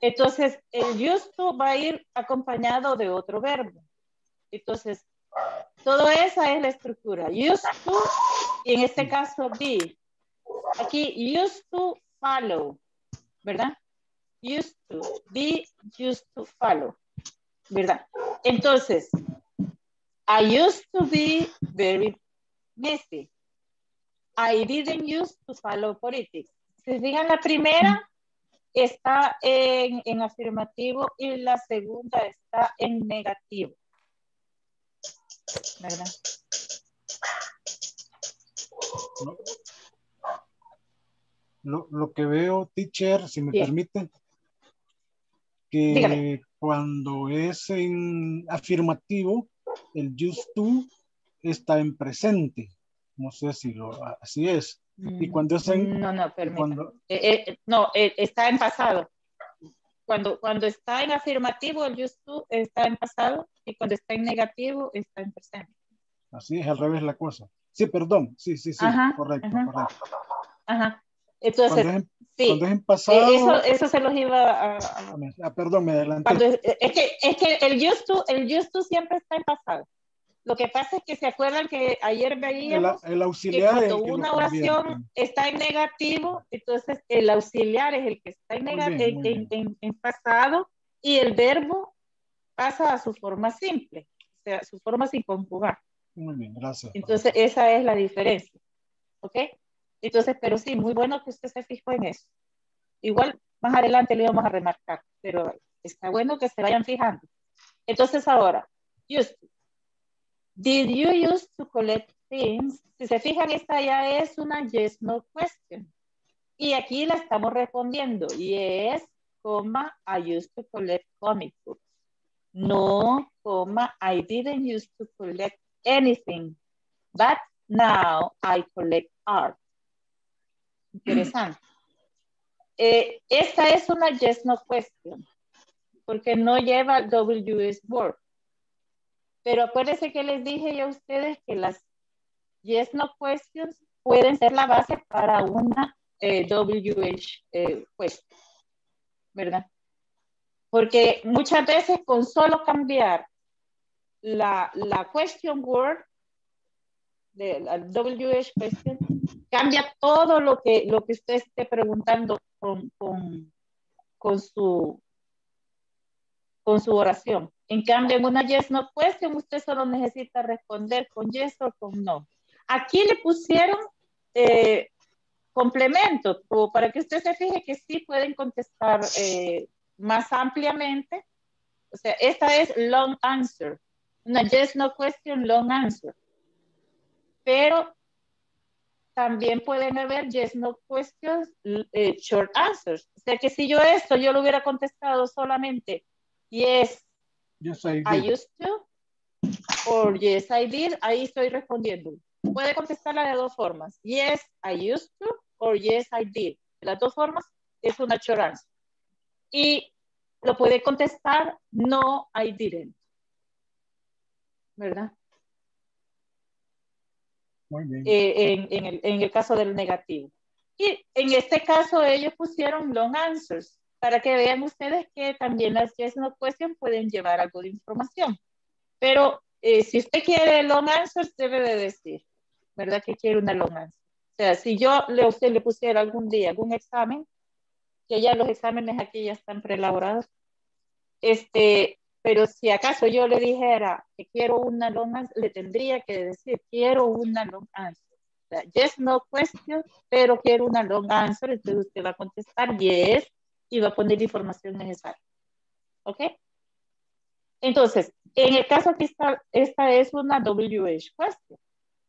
Entonces, el used to va a ir acompañado de otro verbo. Entonces, toda esa es la estructura. Used to, y en este caso, be. Aquí, used to follow, ¿verdad? Used to, be used to follow, ¿verdad? Entonces, I used to be very messy. I didn't used to follow politics. Si fijan, la primera está en afirmativo y la segunda está en negativo, ¿verdad? Lo que veo, teacher, si me permite, que dígame. Cuando es en afirmativo, el used to está en presente. No sé si así es. Y cuando es en... No, permítame. Está en pasado. Cuando está en afirmativo, el used to está en pasado. Y cuando está en negativo, está en presente. Así es, al revés la cosa. Sí, perdón. Sí, ajá, correcto. Ajá. Entonces, cuando es en pasado, eso se los iba a perdón, me adelanté. Es que el used to siempre está en pasado. Lo que pasa es que se acuerdan que ayer veíamos el auxiliar que cuando una oración está en negativo, entonces el auxiliar es el que está en negativo, en pasado, y el verbo pasa a su forma simple, o sea, su forma sin conjugar. Muy bien, gracias. Entonces, esa es la diferencia. ¿Ok? Entonces, pero sí, muy bueno que usted se fijó en eso. Igual, más adelante lo vamos a remarcar, pero está bueno que se vayan fijando. Entonces, ahora, used to. Did you used to collect things? Si se fijan, esta ya es una yes, no question. Y aquí la estamos respondiendo. Yes, I used to collect comic books. No, I didn't used to collect anything. But now I collect art. Interesante. Esta es una yes no question porque no lleva WS word, pero acuérdense que les dije yo a ustedes que las yes no questions pueden ser la base para una WH question, ¿verdad? Porque muchas veces con solo cambiar la question word de la WH question cambia todo lo que usted esté preguntando con su oración. En cambio, en una yes no question, usted solo necesita responder con yes o con no. Aquí le pusieron complemento para que usted se fije que sí pueden contestar más ampliamente. O sea, esta es long answer. Una yes no question, long answer. Pero también pueden haber yes, no questions, short answers. O sea que si yo esto, yo lo hubiera contestado solamente yes I used to, o yes, I did, ahí estoy respondiendo. Puede contestarla de dos formas. Yes, I used to, o yes, I did. De las dos formas es una short answer. Y lo puede contestar no, I didn't. ¿Verdad? Muy bien. En el caso del negativo. Y en este caso ellos pusieron long answers para que vean ustedes que también las yes no question pueden llevar algo de información. Pero si usted quiere long answers debe de decir, ¿verdad? Que quiere una long answer. O sea, si yo a usted le pusiera algún día algún examen que ya los exámenes aquí ya están preelaborados. Pero si acaso yo le dijera que quiero una long answer, le tendría que decir, quiero una long answer. O sea, yes, no question, pero quiero una long answer. Entonces usted va a contestar yes y va a poner la información necesaria. ¿Ok? Entonces, en el caso que está, esta es una WH question.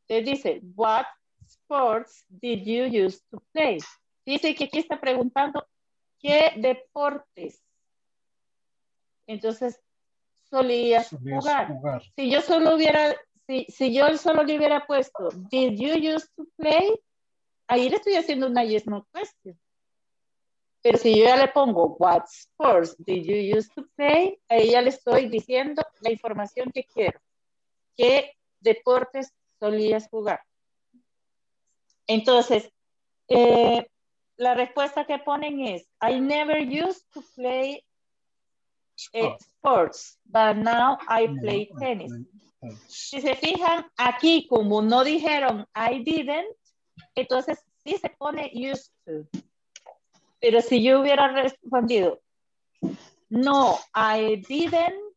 Usted dice, what sports did you used to play? Dice que aquí está preguntando, ¿qué deportes? Entonces, solías jugar. Si yo solo le hubiera puesto, did you used to play? Ahí le estoy haciendo una yes no question. Pero si yo ya le pongo, what sports did you used to play? Ahí ya le estoy diciendo la información que quiero. ¿Qué deportes solías jugar? Entonces, la respuesta que ponen es, I never used to play sports, but now I play tennis. Si se fijan, aquí como no dijeron I didn't, entonces sí se pone used to. Pero si yo hubiera respondido, no, I didn't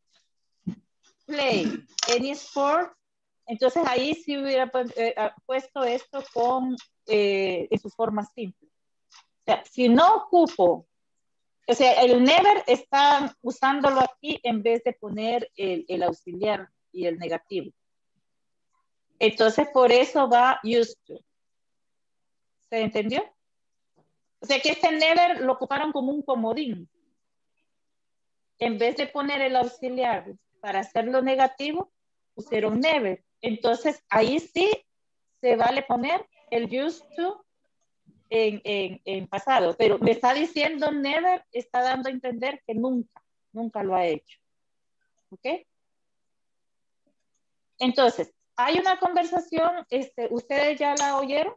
play any sport, entonces ahí sí hubiera puesto esto con, en su forma simple. O sea, si no ocupo, o sea, el never está usándolo aquí en vez de poner el auxiliar y el negativo. Entonces, por eso va used to. ¿Se entendió? O sea, que este never lo ocuparon como un comodín. En vez de poner el auxiliar para hacerlo negativo, pusieron never. Entonces, ahí sí se vale poner el used to en pasado. Pero me está diciendo never, está dando a entender que nunca lo ha hecho. ¿Ok? Entonces, hay una conversación, ¿ustedes ya la oyeron?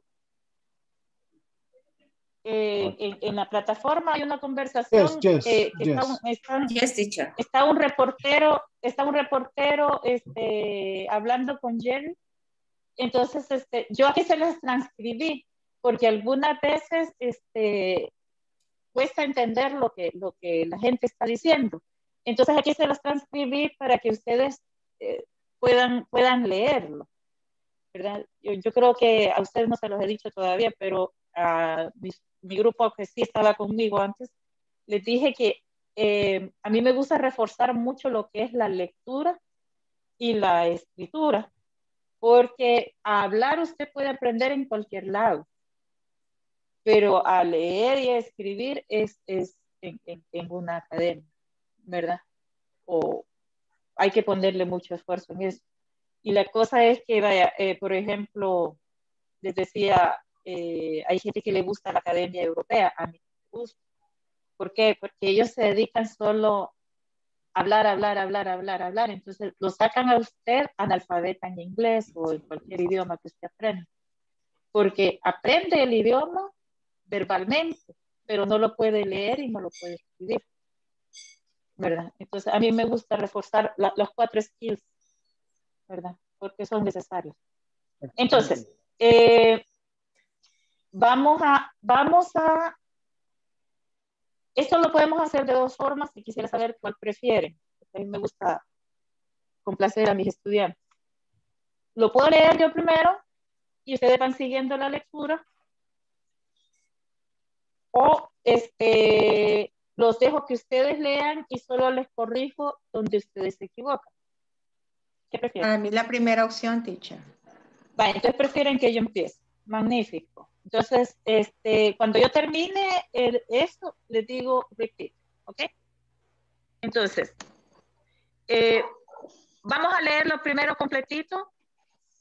En la plataforma hay una conversación. Está un reportero hablando con Jerry. Entonces, yo aquí se las transcribí porque algunas veces cuesta entender lo que la gente está diciendo. Entonces, aquí se las transcribí para que ustedes puedan leerlo, ¿verdad? Yo creo que a ustedes no se los he dicho todavía, pero a mi grupo que sí estaba conmigo antes, les dije que a mí me gusta reforzar mucho lo que es la lectura y la escritura, porque a hablar usted puede aprender en cualquier lado, pero a leer y a escribir es en una academia, ¿verdad? O hay que ponerle mucho esfuerzo en eso. Y la cosa es que, vaya, por ejemplo, les decía, hay gente que le gusta la academia europea, a mí me gusta. ¿Por qué? Porque ellos se dedican solo a hablar. Entonces, lo sacan a usted analfabeta en inglés o en cualquier idioma que usted aprenda. Porque aprende el idioma verbalmente, pero no lo puede leer y no lo puede escribir, ¿verdad? Entonces, a mí me gusta reforzar los 4 skills, ¿verdad? Porque son necesarios. Entonces, vamos a... Esto lo podemos hacer de 2 formas y quisiera saber cuál prefieren. A mí me gusta complacer a mis estudiantes. Lo puedo leer yo primero y ustedes van siguiendo la lectura. O los dejo que ustedes lean y solo les corrijo donde ustedes se equivocan. ¿Qué prefieren? A mí la primera opción, teacher. Vale, entonces prefieren que yo empiece. Magnífico. Entonces, cuando yo termine esto, les digo repeat, ¿ok? Entonces, vamos a leerlo primero completito,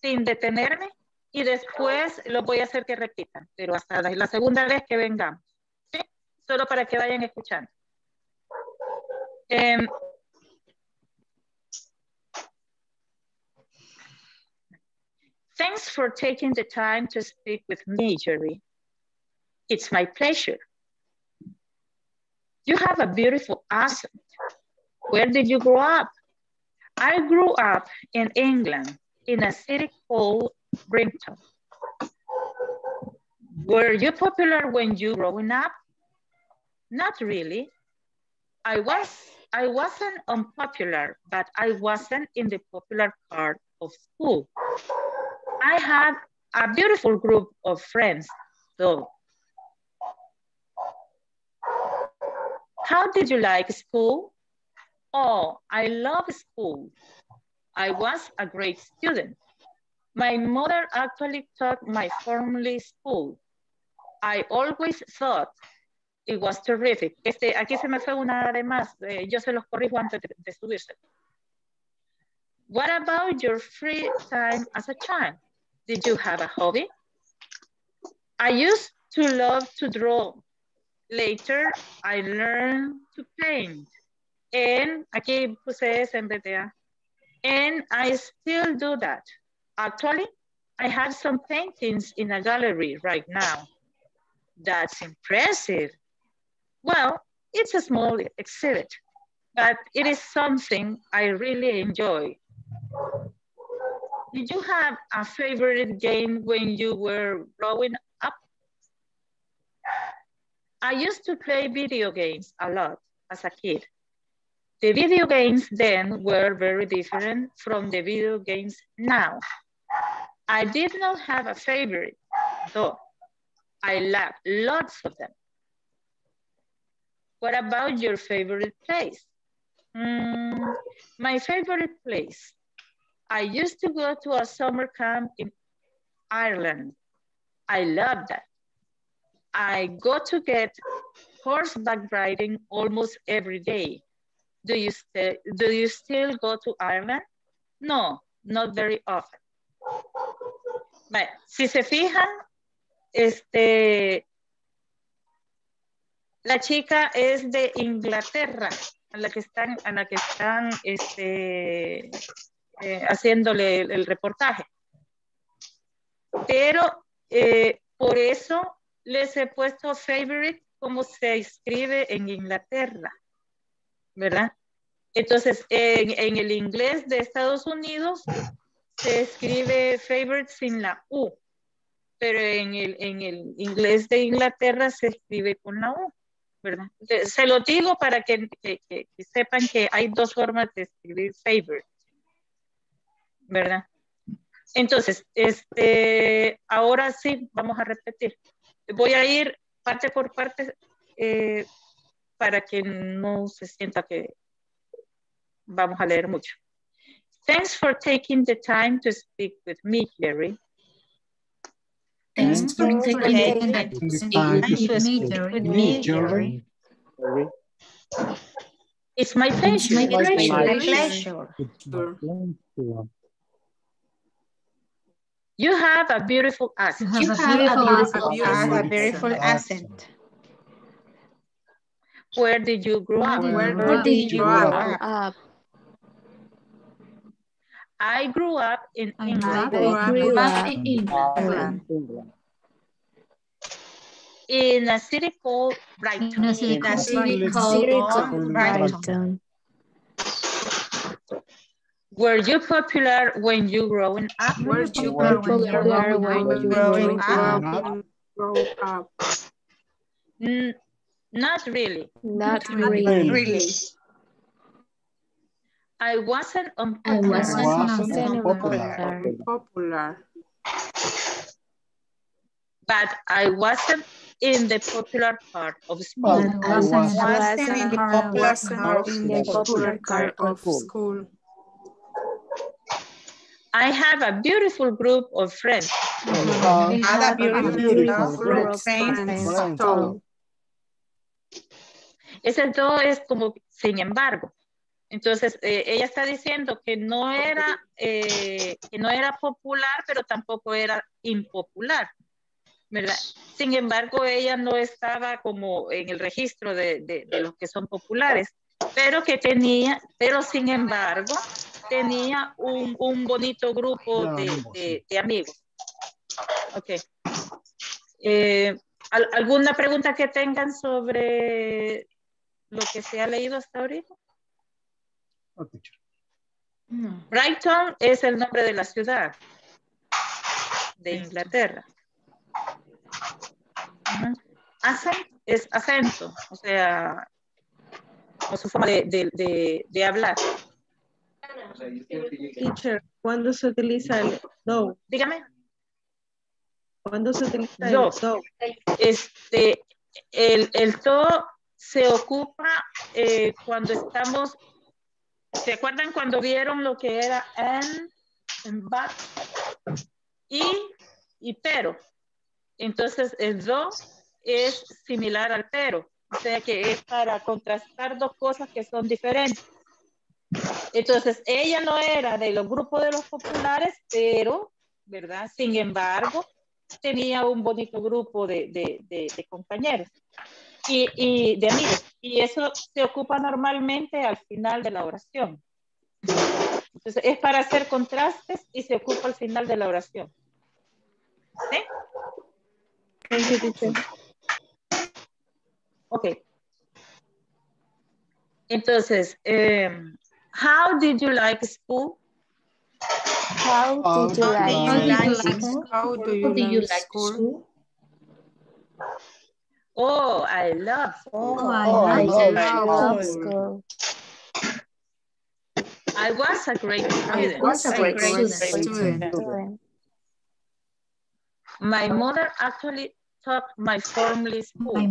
sin detenerme, y después los voy a hacer que repitan, pero hasta la segunda vez que vengamos. Solo para que vayan escuchando. Thanks for taking the time to speak with me, Jerry. It's my pleasure. You have a beautiful accent. Where did you grow up? I grew up in England, in a city called Brimpton. Were you popular when you were growing up? Not really. I wasn't unpopular, but I wasn't in the popular part of school. I had a beautiful group of friends, though. How did you like school? Oh, I love school. I was a great student. My mother actually taught my formal school. I always thought it was terrific. Aquí se me fue una de más. Yo se los corrijo antes de subirse. What about your free time as a child? Did you have a hobby? I used to love to draw. Later, I learned to paint. And, aquí puse S en vez de A. And I still do that. Actually, I have some paintings in a gallery right now. That's impressive. Well, it's a small exhibit, but it is something I really enjoy. Did you have a favorite game when you were growing up? I used to play video games a lot as a kid. The video games then were very different from the video games now. I did not have a favorite, though. I loved lots of them. What about your favorite place? My favorite place. I used to go to a summer camp in Ireland. I loved that. I go to get horseback riding almost every day. Do you still go to Ireland? No, not very often. Bueno, si se fijan, la chica es de Inglaterra, a la que están haciéndole el reportaje. Pero por eso les he puesto favorite como se escribe en Inglaterra, ¿verdad? Entonces, en el inglés de Estados Unidos se escribe favorite sin la U. Pero en el inglés de Inglaterra se escribe con la U, ¿verdad? Se lo digo para que sepan que hay dos formas de escribir favorite, ¿verdad? Entonces, ahora sí, vamos a repetir. Voy a ir parte por parte para que no se sienta que vamos a leer mucho. Thanks for taking the time to speak with me, Jerry. Thanks for taking the time to speak with me, Jerry. It's my pleasure. It's my pleasure. You have a beautiful accent. You have a beautiful accent. Where did you grow up? Where did you grow up? I grew up in England. In a city called Brighton. In a city called Brighton. Were you popular when you growing up? Not really. Not really. I wasn't popular. But I wasn't in the popular part of school. I wasn't in the popular part of school. I have a beautiful group of friends. Ese todo es como sin embargo. Entonces, ella está diciendo que no era popular, pero tampoco era impopular, ¿verdad? Sin embargo, ella no estaba como en el registro de los que son populares, pero sin embargo, tenía un bonito grupo de amigos. Okay. ¿Alguna pregunta que tengan sobre lo que se ha leído hasta ahorita? Brighton es el nombre de la ciudad de Inglaterra. ¿Accent? es acento, o sea, o su forma de hablar. Teacher, ¿cuándo se utiliza el do? Dígame. ¿Cuándo se utiliza el do? El do se ocupa cuando estamos... ¿Se acuerdan cuando vieron lo que era and but, y pero? Entonces el do es similar al pero. O sea que es para contrastar dos cosas que son diferentes. Entonces ella no era de los grupos de los populares, pero, ¿verdad? Sin embargo, tenía un bonito grupo de compañeros y de amigos. Y eso se ocupa normalmente al final de la oración. Entonces es para hacer contrastes y se ocupa al final de la oración. ¿Sí? Ok. Entonces, how did you like school? How did you like school? How do you like school? Oh, I love school. Oh, I love school. I was a great student. My mother actually taught my formal school. I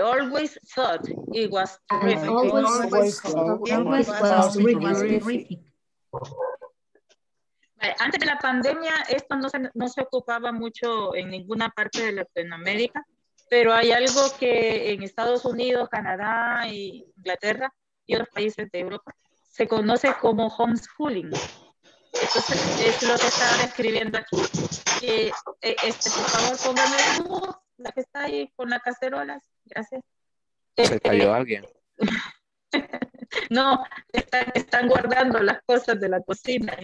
always thought it was terrific. I always thought it was terrific. Antes de la pandemia, esto no se ocupaba mucho en ninguna parte de Latinoamérica, pero hay algo que en Estados Unidos, Canadá, y Inglaterra y otros países de Europa se conoce como homeschooling. Entonces, es lo que estaba describiendo aquí. Por favor, pónganme la que está ahí con las cacerolas. Gracias. ¿Se cayó alguien? No, están guardando las cosas de la cocina.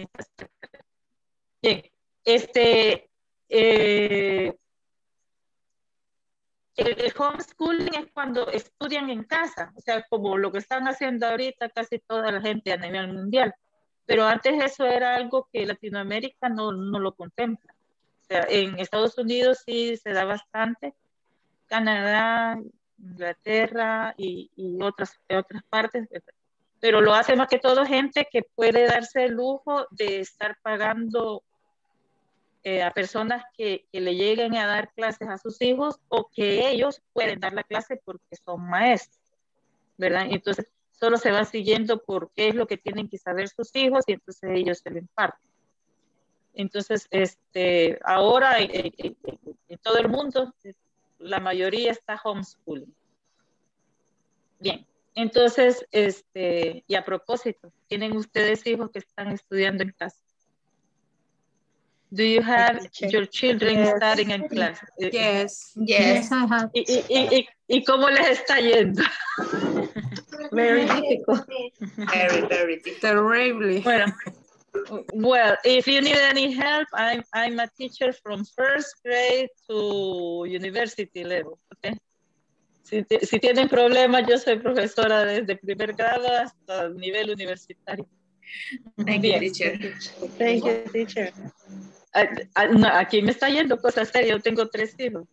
Bien, el homeschooling es cuando estudian en casa, o sea, como lo que están haciendo ahorita casi toda la gente a nivel mundial, pero antes eso era algo que Latinoamérica no lo contempla. O sea, en Estados Unidos sí se da bastante, Canadá, Inglaterra y otras partes, pero lo hace más que todo gente que puede darse el lujo de estar pagando a personas que le lleguen a dar clases a sus hijos o que ellos pueden dar la clase porque son maestros, ¿verdad? Entonces solo se va siguiendo por qué es lo que tienen que saber sus hijos y entonces ellos se lo imparten. Entonces ahora en todo el mundo la mayoría está homeschooling. Bien, entonces, y a propósito, ¿tienen ustedes hijos que están estudiando en casa? Do you have your children studying in class? Yes, I have. ¿Y cómo les está yendo? Very difficult. Very, very difficult. Terribly. Bueno. Well, if you need any help, I'm a teacher from first grade to university level, okay? Si tienen problemas, yo soy profesora desde primer grado hasta nivel universitario. Thank you, teacher. No, aquí me está yendo cosas serias, yo tengo 3 hijos.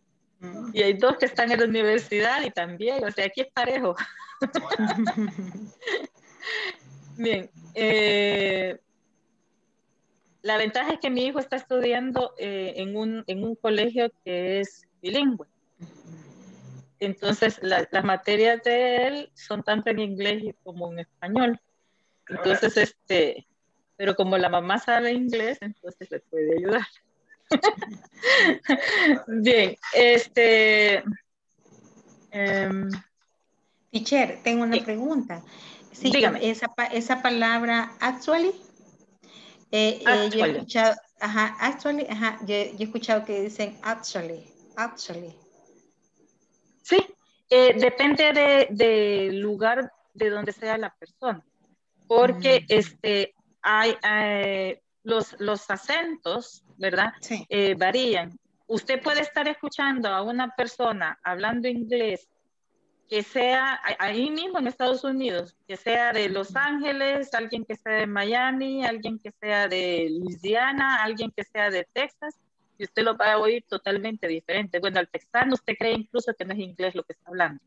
Y hay 2 que están en la universidad y también, o sea, aquí es parejo. Bien, la ventaja es que mi hijo está estudiando en un colegio que es bilingüe. Entonces, las materias de él son tanto en inglés como en español. Entonces, pero como la mamá sabe inglés, entonces le puede ayudar. Bien, Teacher, tengo una pregunta. Sí, dígame. Esa palabra, actually... yo he escuchado, yo he escuchado que dicen actually. Sí, depende del lugar de donde sea la persona, porque hay los acentos, ¿verdad? Sí. Varían. Usted puede estar escuchando a una persona hablando inglés que sea ahí mismo en Estados Unidos, que sea de Los Ángeles, alguien que sea de Miami, alguien que sea de Luisiana, alguien que sea de Texas, y usted lo va a oír totalmente diferente. Bueno, al texano usted cree incluso que no es inglés lo que está hablando.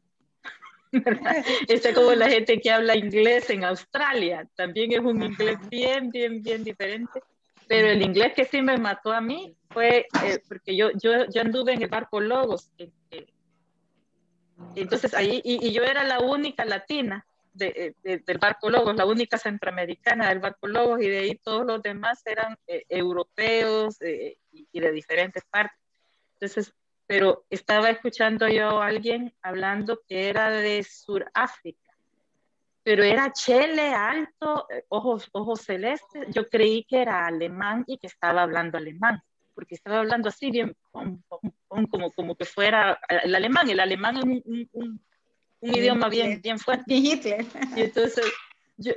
Está como la gente que habla inglés en Australia, también es un inglés bien diferente. Pero el inglés que sí me mató a mí fue porque yo anduve en el barco Logos. Entonces ahí, y yo era la única latina del barco Logos, la única centroamericana del barco Logos, y de ahí todos los demás eran europeos y de diferentes partes. Entonces, pero estaba escuchando yo a alguien hablando que era de Sudáfrica. Pero era chele, alto, ojos celestes. Yo creí que era alemán y que estaba hablando alemán, porque estaba hablando así bien, como que fuera el alemán. El alemán es un idioma bien fuerte. Y entonces yo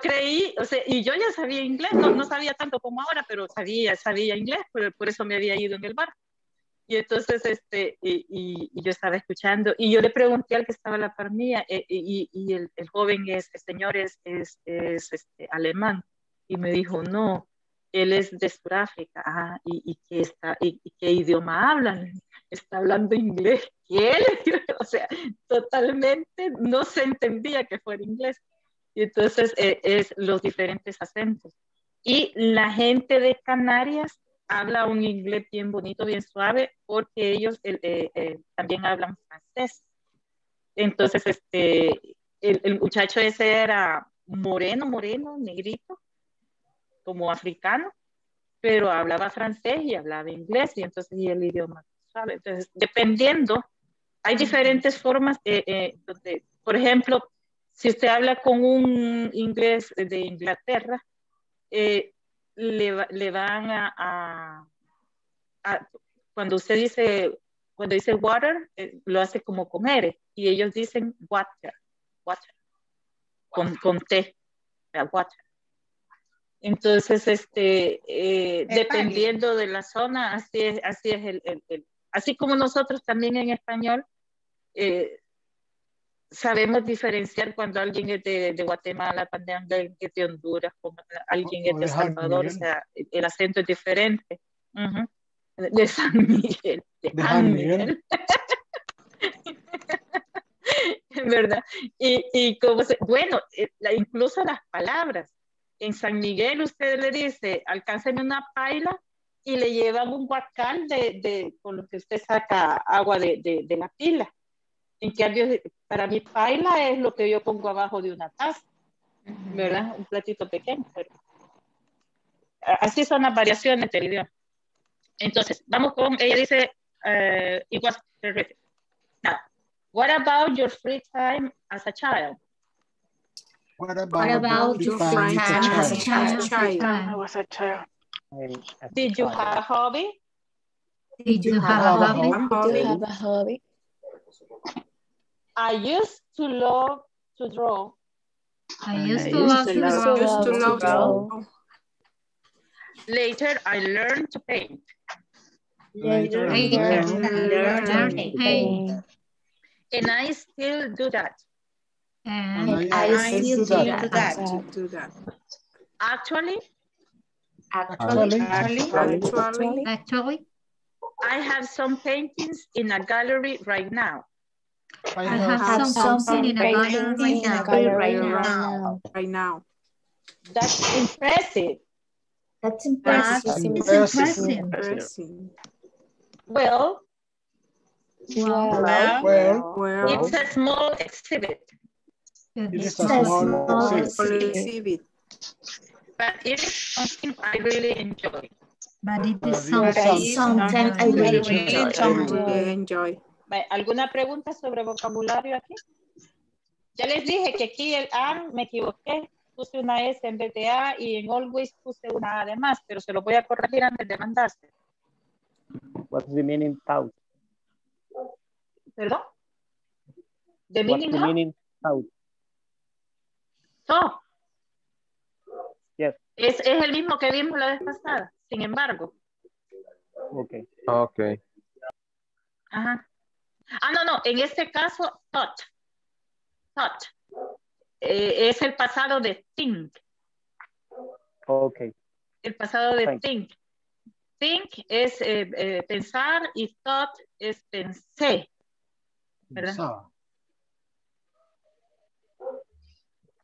creí, o sea, y yo ya sabía inglés, no sabía tanto como ahora, pero sabía inglés, por eso me había ido en el bar. Y entonces, y yo estaba escuchando, y yo le pregunté al que estaba a la par mía, y el joven, el señor es alemán, y me dijo, no, él es de Sudáfrica. Ah, ¿y qué idioma hablan? Está hablando inglés. ¿Qué? O sea, totalmente no se entendía que fuera inglés. Y entonces, es los diferentes acentos. Y la gente de Canarias habla un inglés bien bonito, bien suave, porque ellos también hablan francés. Entonces, el muchacho ese era moreno, negrito, como africano, pero hablaba francés y hablaba inglés, y entonces y el idioma suave. Entonces, dependiendo, hay diferentes formas. Por ejemplo, si usted habla con un inglés de Inglaterra, le van a cuando usted dice, water, lo hace como con R, y ellos dicen water, con T, water. Entonces, dependiendo de la zona, así es así como nosotros también en español, sabemos diferenciar cuando alguien es de Guatemala, cuando alguien es de Honduras, cuando alguien es de El Salvador, o sea, el acento es diferente. Uh-huh. De San Miguel. De San Miguel. Es verdad. Y como bueno, incluso las palabras. En San Miguel usted le dice, alcánceme una paila, y le llevan un guacal con lo que usted saca agua de la pila. En cambio, para mí paila es lo que yo pongo abajo de una taza, ¿verdad? Un platito pequeño. Pero así son las variaciones del idioma. Entonces, vamos con, ella dice, it was terrific. Now, what about your free time as a child? What about your free time as a child? I was a child. Did you have a hobby? Did you have a hobby? Did you have a hobby? I used to love to draw. I used to love to draw. Later, I learned to paint. Later I learned to paint. And I still do that. And I still do that. Actually, I have some paintings in a gallery right now. I have something in a gallery right now. That's impressive. That's impressive. Well, it's a small exhibit. It's a small exhibit. But it is something I really enjoy. But it is something I really enjoy. ¿Alguna pregunta sobre vocabulario aquí? Ya les dije que aquí el am me equivoqué, puse una S en vez de A, y en always puse una A de más, pero se lo voy a corregir antes de mandarse. What's the meaning out? ¿Perdón? The meaning out? No. Yes. Es el mismo que vimos la vez pasada, sin embargo. Ok. Ajá. Ah, no, no, en este caso, thought. Thought. Es el pasado de think. Ok. El pasado de think. Think es pensar y thought es pensé. ¿Verdad? Pensaba.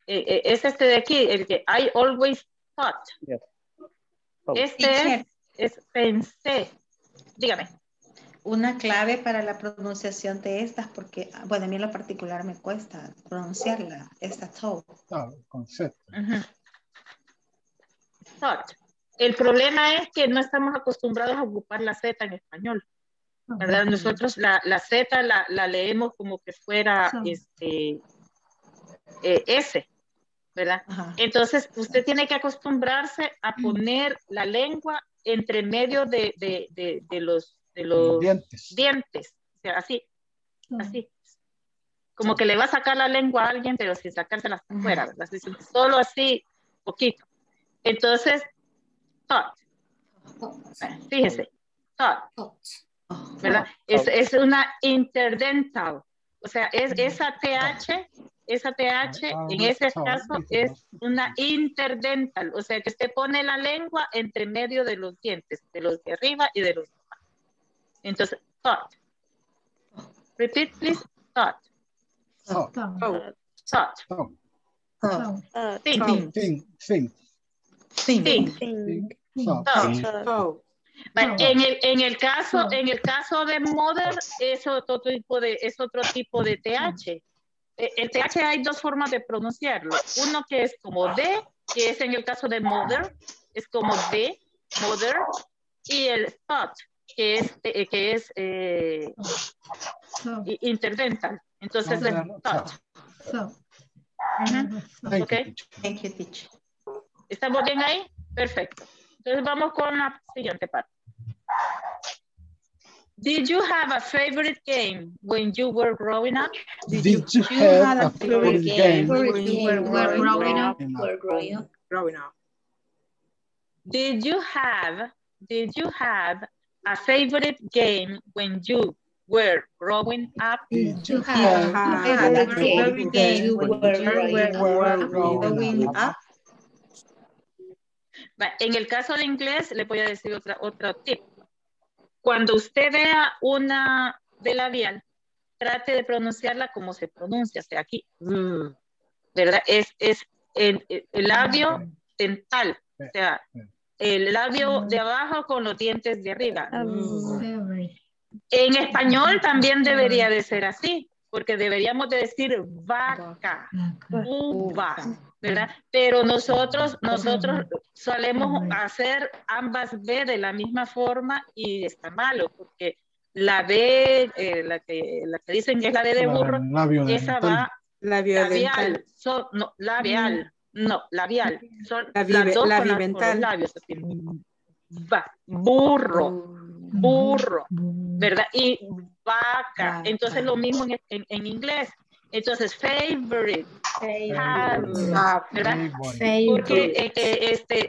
Es este de aquí, el que I always thought. Yes. Oh. Este es pensé. Dígame. Una clave para la pronunciación de estas, porque, bueno, a mí en lo particular me cuesta pronunciarla, esta thought. Claro, el concepto. Uh-huh. Thought. El problema es que no estamos acostumbrados a ocupar la Z en español, ¿verdad? Uh-huh. Nosotros la Z la leemos como que fuera uh-huh. S, ¿verdad? Uh-huh. Entonces, usted tiene que acostumbrarse a poner uh-huh. la lengua entre medio de los dientes. O sea, así, uh-huh. así. Como que le va a sacar la lengua a alguien, pero sin sacársela hasta afuera, ¿verdad? Así, solo así, poquito. Entonces, thought. Fíjese, thought. ¿Verdad? Es una interdental. O sea, es esa TH en ese caso es una interdental. O sea, que usted pone la lengua entre medio de los dientes, de los de arriba y de los de abajo. Entonces, thought. Repeat, please. Thought. Thought. Thought. Think. En el caso de mother es otro tipo de TH. El TH hay dos formas de pronunciarlo. Uno que es como D, que es en el caso de mother, es como D, mother, y el thought, que es interdental. Entonces es thought. Uh-huh. Okay. Thank you, teacher. ¿Estamos bien ahí? Perfecto. Entonces vamos con la siguiente parte. Did you have a favorite game when you were growing up? Did you have a favorite game when you were growing up? En el caso de inglés, le voy a decir otro tip. Cuando usted vea una de labial, trate de pronunciarla como se pronuncia. O sea, aquí, ¿verdad? Es el labio dental. O sea, el labio de abajo con los dientes de arriba. En español también debería de ser así, porque deberíamos de decir vaca, uva, ¿verdad? Pero nosotros solemos hacer ambas B de la misma forma y está malo, porque la B, la que dicen que es la B de burro, esa va labial, labial, son las dos con los labios, así, va, burro, ¿verdad? Y vaca, entonces lo mismo en inglés. Entonces, favorite, ¿verdad? Favorite. Porque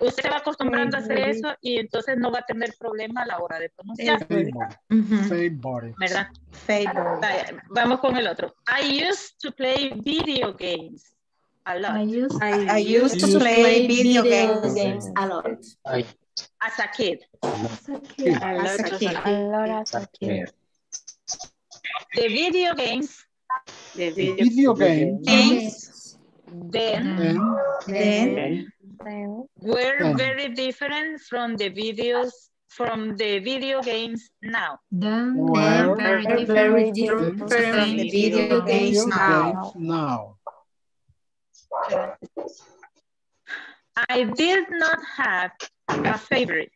usted se va acostumbrando a hacer eso y entonces no va a tener problema a la hora de pronunciar. Favorite. ¿Verdad? Favorite. Vamos con el otro. I used to play video games a lot. I used to play video games a lot. As a kid. The video games then were very different from the video games now. Then were very different from the video games now. I did not have a favorite.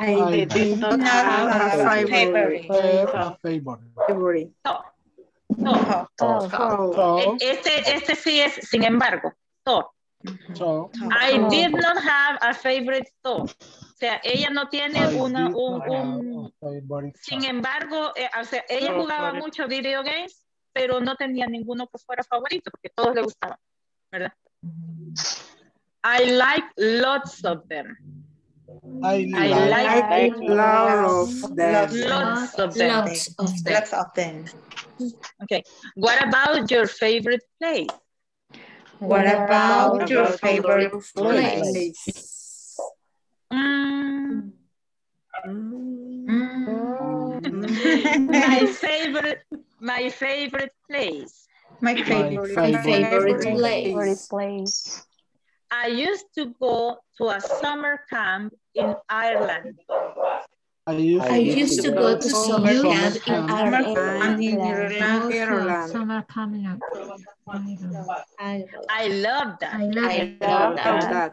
I did not have a favorite. No. Este sí es, sin embargo, to. So. I did not have a favorite to. O sea, ella no tiene sin embargo, o sea, ella jugaba mucho video games, pero no tenía ninguno que fuera favorito, porque todos le gustaban, ¿verdad? I like lots of them. I like lots of them. Okay. What about your favorite place? What about your favorite place? My favorite place. My favorite place. I used to go to a summer camp in Ireland. I used to go to summer camp in Ireland. I love that.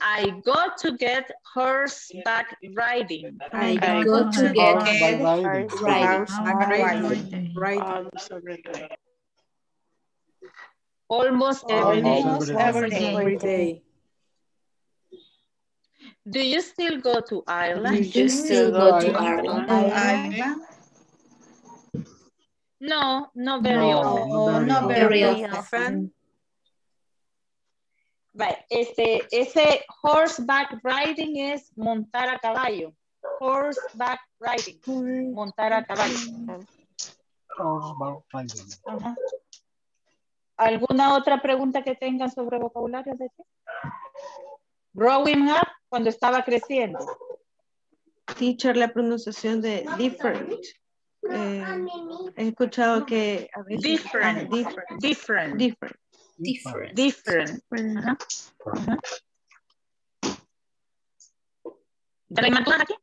I go to get horseback riding. I go to get horseback riding. Almost every day. Do you still go to Ireland? Do you still go to Ireland? No, not very often. Right. Ese horseback riding es montar a caballo. Horseback riding. Montar a caballo. Horseback riding. Uh-huh. ¿Alguna otra pregunta que tengan sobre vocabulario? Growing up, cuando estaba creciendo. Teacher, la pronunciación de different. He escuchado que a veces... Different. ¿Tenemos todas aquí?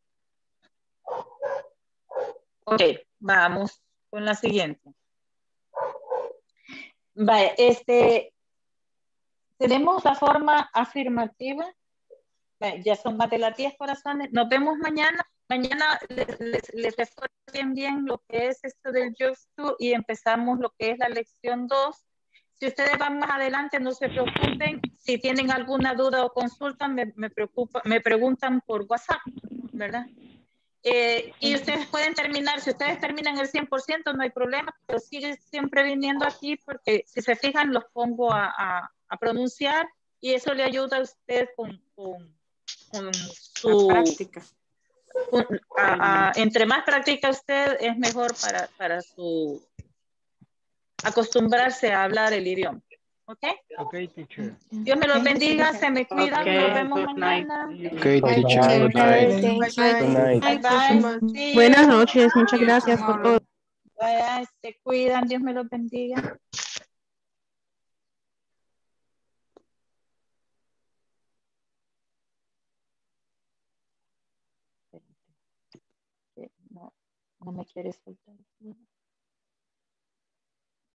Ok, vamos con la siguiente. Vale, tenemos la forma afirmativa. Vale, ya son más de las 10 corazones. Nos vemos mañana. Mañana les recuerdo bien lo que es esto del Just Do y empezamos lo que es la lección 2. Si ustedes van más adelante, no se preocupen. Si tienen alguna duda o consulta, me preguntan por WhatsApp, ¿verdad? Y ustedes pueden terminar, si ustedes terminan el 100% no hay problema, pero siguen siempre viniendo aquí porque si se fijan los pongo a pronunciar y eso le ayuda a usted con su práctica. Entre más practica usted es mejor para su acostumbrarse a hablar el idioma. Okay? Okay, teacher. Dios me los bendiga, se me cuidan, okay, nos vemos mañana. Okay, teacher. Bye. Buenas noches, muchas gracias por todo. Bye, se cuidan, Dios me los bendiga. No me quiere soltar.